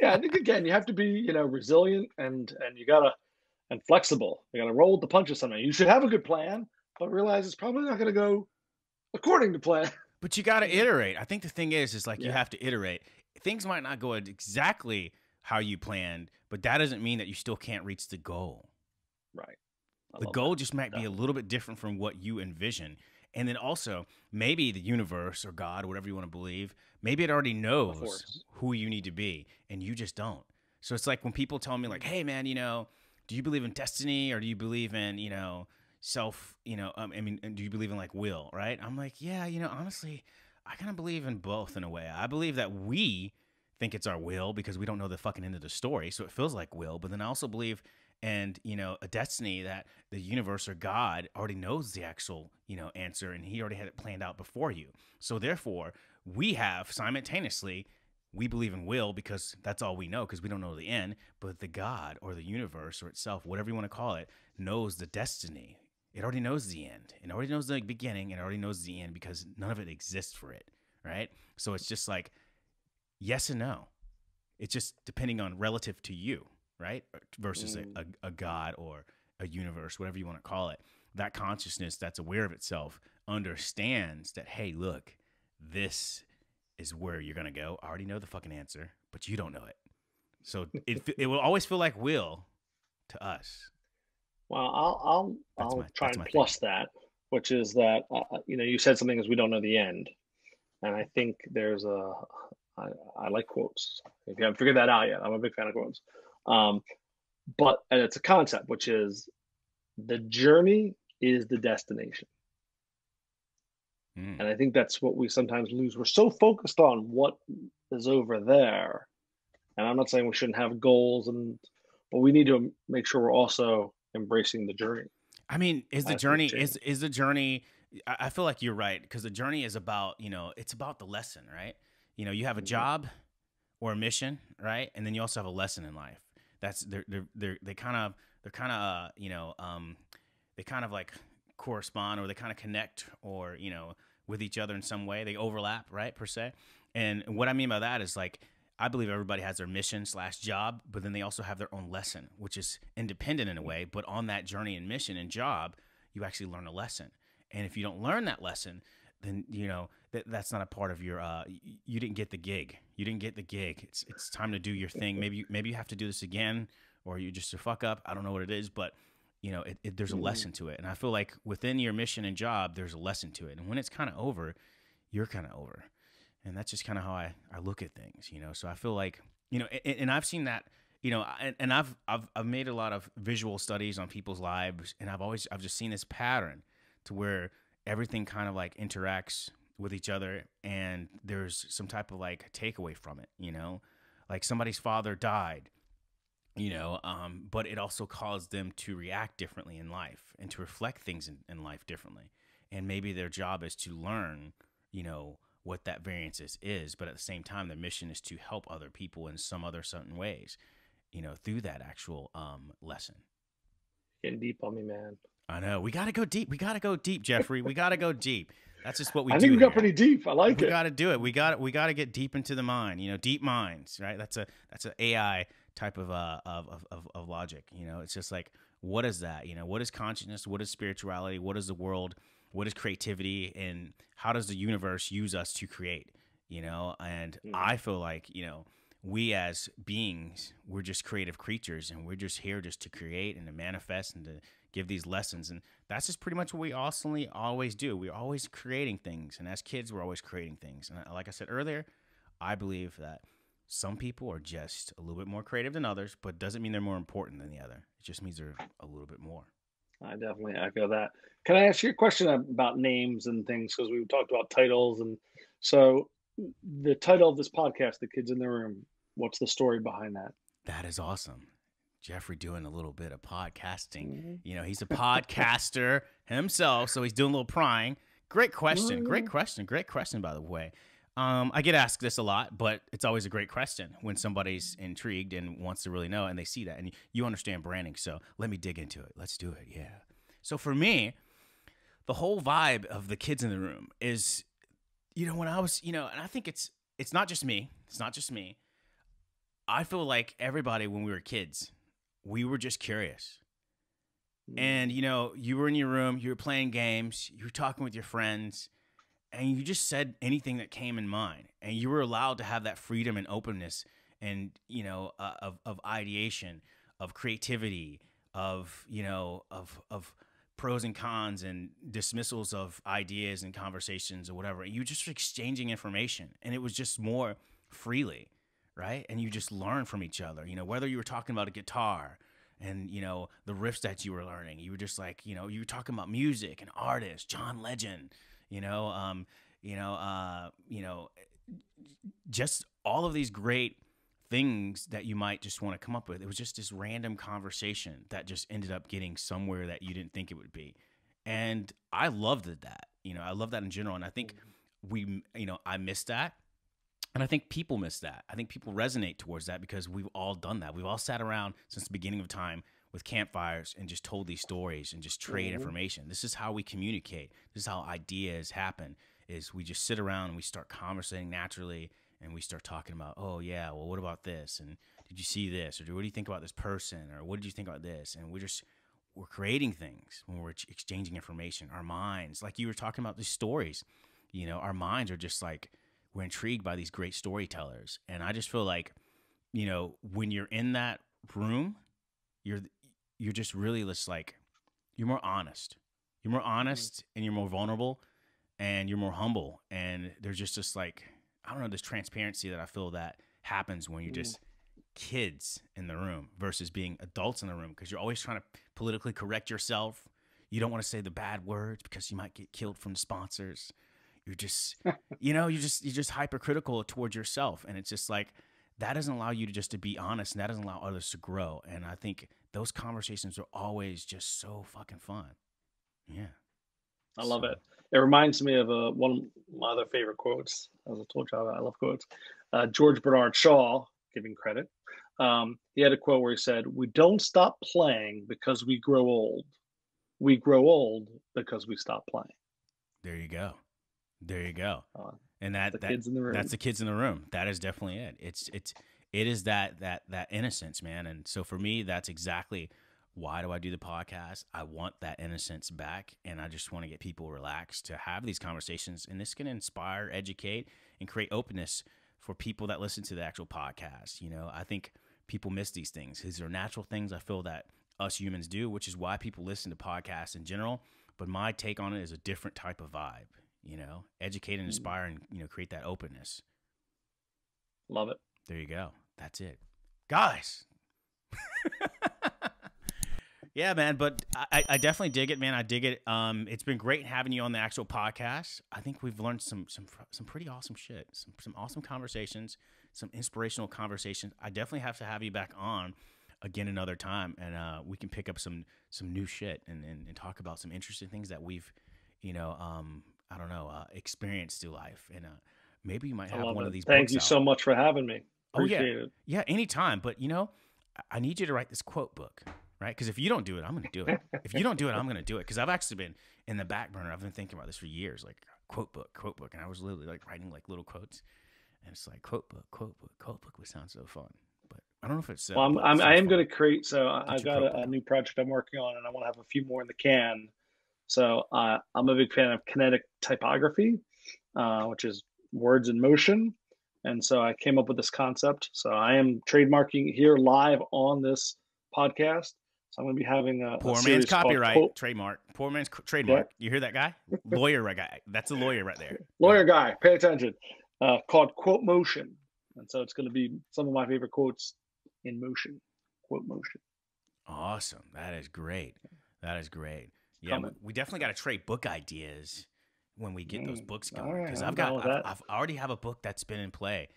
Yeah. I think again, you have to be, you know, resilient and you gotta, and flexible. You gotta roll with the punches somehow. You should have a good plan, but realize it's probably not gonna go according to plan. But you gotta iterate. I think the thing is like, yeah, you have to iterate. Things might not go exactly how you planned, but that doesn't mean that you still can't reach the goal. Right. The goal just might be a little bit different from what you envision. And then also, maybe the universe or God, whatever you want to believe, maybe it already knows who you need to be, and you just don't. So it's like when people tell me, like, hey, man, you know, do you believe in destiny, or do you believe in, you know, self, you know, I mean, do you believe in, like, will, right? I'm like, yeah, you know, honestly, I kind of believe in both in a way. I believe that we think it's our will because we don't know the fucking end of the story, so it feels like will. But then I also believe and, you know, a destiny that the universe or God already knows the actual, you know, answer, and he already had it planned out before you. So therefore, we have simultaneously, we believe in will because that's all we know because we don't know the end, but the God or the universe or itself, whatever you want to call it, knows the destiny. It already knows the end. It already knows the beginning. It already knows the end because none of it exists for it, right? So it's just like yes and no. It's just depending on relative to you, right? Versus a God or a universe, whatever you want to call it. That consciousness that's aware of itself understands that, hey, look, this is where you're going to go. I already know the fucking answer, but you don't know it. So it will always feel like will to us. Well, I'll try and plus that, which is that, you know, you said something as we don't know the end. And I think there's a, I like quotes. If you haven't figured that out yet, I'm a big fan of quotes. And it's a concept, which is the journey is the destination. Mm. And I think that's what we sometimes lose. We're so focused on what is over there. And I'm not saying we shouldn't have goals, but we need to make sure we're also embracing the journey. I mean, is the journey, I feel like you're right. Because the journey is about, you know, it's about the lesson, right? You know, you have a job or a mission, right? And then you also have a lesson in life. That's they kind of like correspond, or they kind of connect, or, you know, with each other in some way. They overlap, right, per se. And what I mean by that is, like, I believe everybody has their mission/job, but then they also have their own lesson, which is independent in a way. But on that journey and mission and job, you actually learn a lesson. And if you don't learn that lesson, then, you know, that's not a part of your, you didn't get the gig. You didn't get the gig. It's time to do your thing. Maybe you have to do this again, or you just fuck up. I don't know what it is, but, you know, there's a lesson to it. And I feel like within your mission and job, there's a lesson to it. And when it's kind of over, you're kind of over. And that's just kind of how I look at things, you know? So I feel like, you know, and I've seen that, you know, and I've made a lot of visual studies on people's lives. And I've just seen this pattern to where everything kind of like interacts with each other, and there's some type of like takeaway from it, you know, like somebody's father died, you know, but it also caused them to react differently in life and to reflect things in life differently. And maybe their job is to learn, you know, what that variance is, but at the same time, their mission is to help other people in some other certain ways, you know, through that actual lesson. Getting deep on me, man. I know. We got to go deep. We got to go deep, Geoffrey. We got to go deep. That's just what we do. I think we got pretty deep. I like it. We got to do it. We got to get deep into the mind, you know, deep minds, right? That's an AI type of logic, you know. It's just like, what is that? You know, what is consciousness? What is spirituality? What is the world? What is creativity? And how does the universe use us to create, you know? And I feel like, you know, we as beings, we're just creative creatures, and we're just here just to create and to manifest and to give these lessons. And that's just pretty much what we constantly always do. We're always creating things. And as kids, we're always creating things. And like I said earlier, I believe that some people are just a little bit more creative than others, but doesn't mean they're more important than the other. It just means they're a little bit more. I definitely echo that. Can I ask you a question about names and things? Because we talked about titles. And so the title of this podcast, The Kids in the Room, what's the story behind that? That is awesome. Geoffrey doing a little bit of podcasting. Mm-hmm. You know, he's a podcaster himself, so he's doing a little prying. Great question. Mm-hmm. Great question. Great question, by the way. I get asked this a lot, but it's always a great question when somebody's intrigued and wants to really know, and they see that. And you understand branding, so let me dig into it. Let's do it. Yeah. So for me, the whole vibe of The Kids in the Room is, you know, when I was, you know, and I think it's not just me. It's not just me. I feel like everybody, when we were kids, we were just curious. And, you know, you were in your room, you were playing games, you were talking with your friends, and you just said anything that came in mind. And you were allowed to have that freedom and openness and, you know, of ideation, of creativity, of, you know, of pros and cons and dismissals of ideas and conversations or whatever. And you were just exchanging information. And it was just more freely. Right? And you just learn from each other, you know, whether you were talking about a guitar and, you know, the riffs that you were learning, you were just like, you know, you were talking about music and artists, John Legend, you know, just all of these great things that you might just want to come up with. It was just this random conversation that just ended up getting somewhere that you didn't think it would be. And I loved that, you know, I love that in general. And I think we, you know, I missed that. And I think people miss that. I think people resonate towards that because we've all done that. We've all sat around since the beginning of time with campfires and just told these stories and just trade information. This is how we communicate. This is how ideas happen, is we just sit around and we start conversating naturally and we start talking about, oh, yeah, well, what about this? And did you see this? Or what do you think about this person? Or what did you think about this? And we're creating things when we're exchanging information. Our minds, like you were talking about these stories, you know, our minds are just like, we're intrigued by these great storytellers. And I just feel like, you know, when you're in that room, you're just really just like, you're more honest. You're more honest and you're more vulnerable and you're more humble. And there's just this like, I don't know, this transparency that I feel that happens when you're just kids in the room versus being adults in the room, because you're always trying to politically correct yourself. You don't want to say the bad words because you might get killed from the sponsors. You're just, you know, you're just hypercritical towards yourself. And it's just like, that doesn't allow you to be honest, and that doesn't allow others to grow. And I think those conversations are always just so fucking fun. Yeah. I love it. It reminds me of one of my other favorite quotes. As I told you, I love quotes. George Bernard Shaw, giving credit. He had a quote where he said, "We don't stop playing because we grow old. We grow old because we stop playing." There you go. There you go. And that's The Kids in the Room. That is definitely it. It is that innocence, man. And so for me, that's exactly why do I do the podcast. I want that innocence back, and I just want to get people relaxed to have these conversations, and this can inspire, educate, and create openness for people that listen to the actual podcast. You know, I think people miss these things. These are natural things I feel that us humans do, which is why people listen to podcasts in general. But my take on it is a different type of vibe. You know, educate and inspire and, you know, create that openness. Love it. There you go. That's it. Guys. Yeah, man. But I definitely dig it, man. I dig it. It's been great having you on the actual podcast. I think we've learned some pretty awesome shit, some awesome conversations, some inspirational conversations. I definitely have to have you back on again another time, and we can pick up some new shit and talk about some interesting things that we've, you know, I don't know, experience through life. And maybe you might have one of these books out. Thank you so much for having me. Appreciate it. Yeah, anytime. But, you know, I need you to write this quote book, right? Because if you don't do it, I'm going to do it. If you don't do it, I'm going to do it. Because I've actually been in the back burner. I've been thinking about this for years, like quote book. And I was literally like writing like little quotes. And it's like quote book would sound so fun. But I don't know if it's well, I am going to create. So I've got a new project I'm working on, and I want to have a few more in the can. So I'm a big fan of kinetic typography, which is words in motion. And so I came up with this concept. So I am trademarking here live on this podcast. So I'm going to be having a poor man's copyright trademark. Poor man's trademark. Yeah. You hear that guy? Lawyer guy. That's a lawyer right there. Lawyer guy. Pay attention. Called Quote Motion, and so it's going to be some of my favorite quotes in motion. Quote Motion. Awesome. That is great. That is great. Yeah, we definitely got to trade book ideas when we get those books going, because right, I already have a book that's been in play.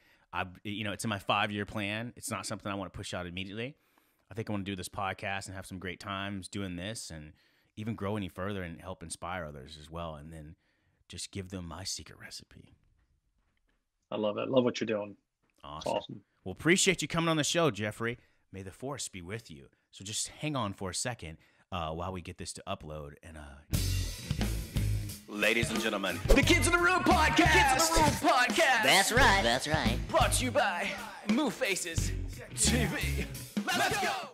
You know, it's in my 5-year plan. It's not something I want to push out immediately. I think I want to do this podcast and have some great times doing this, and even grow any further and help inspire others as well. And then just give them my secret recipe. I love it. Love what you're doing. Awesome. Awesome. Well, appreciate you coming on the show, Geoffrey. May the force be with you. So just hang on for a second while we get this to upload. And ladies and gentlemen, the Kids in the Room podcast. Kids in the Room podcast. That's right. That's right. Brought to you by Moo Faces TV. Let's go.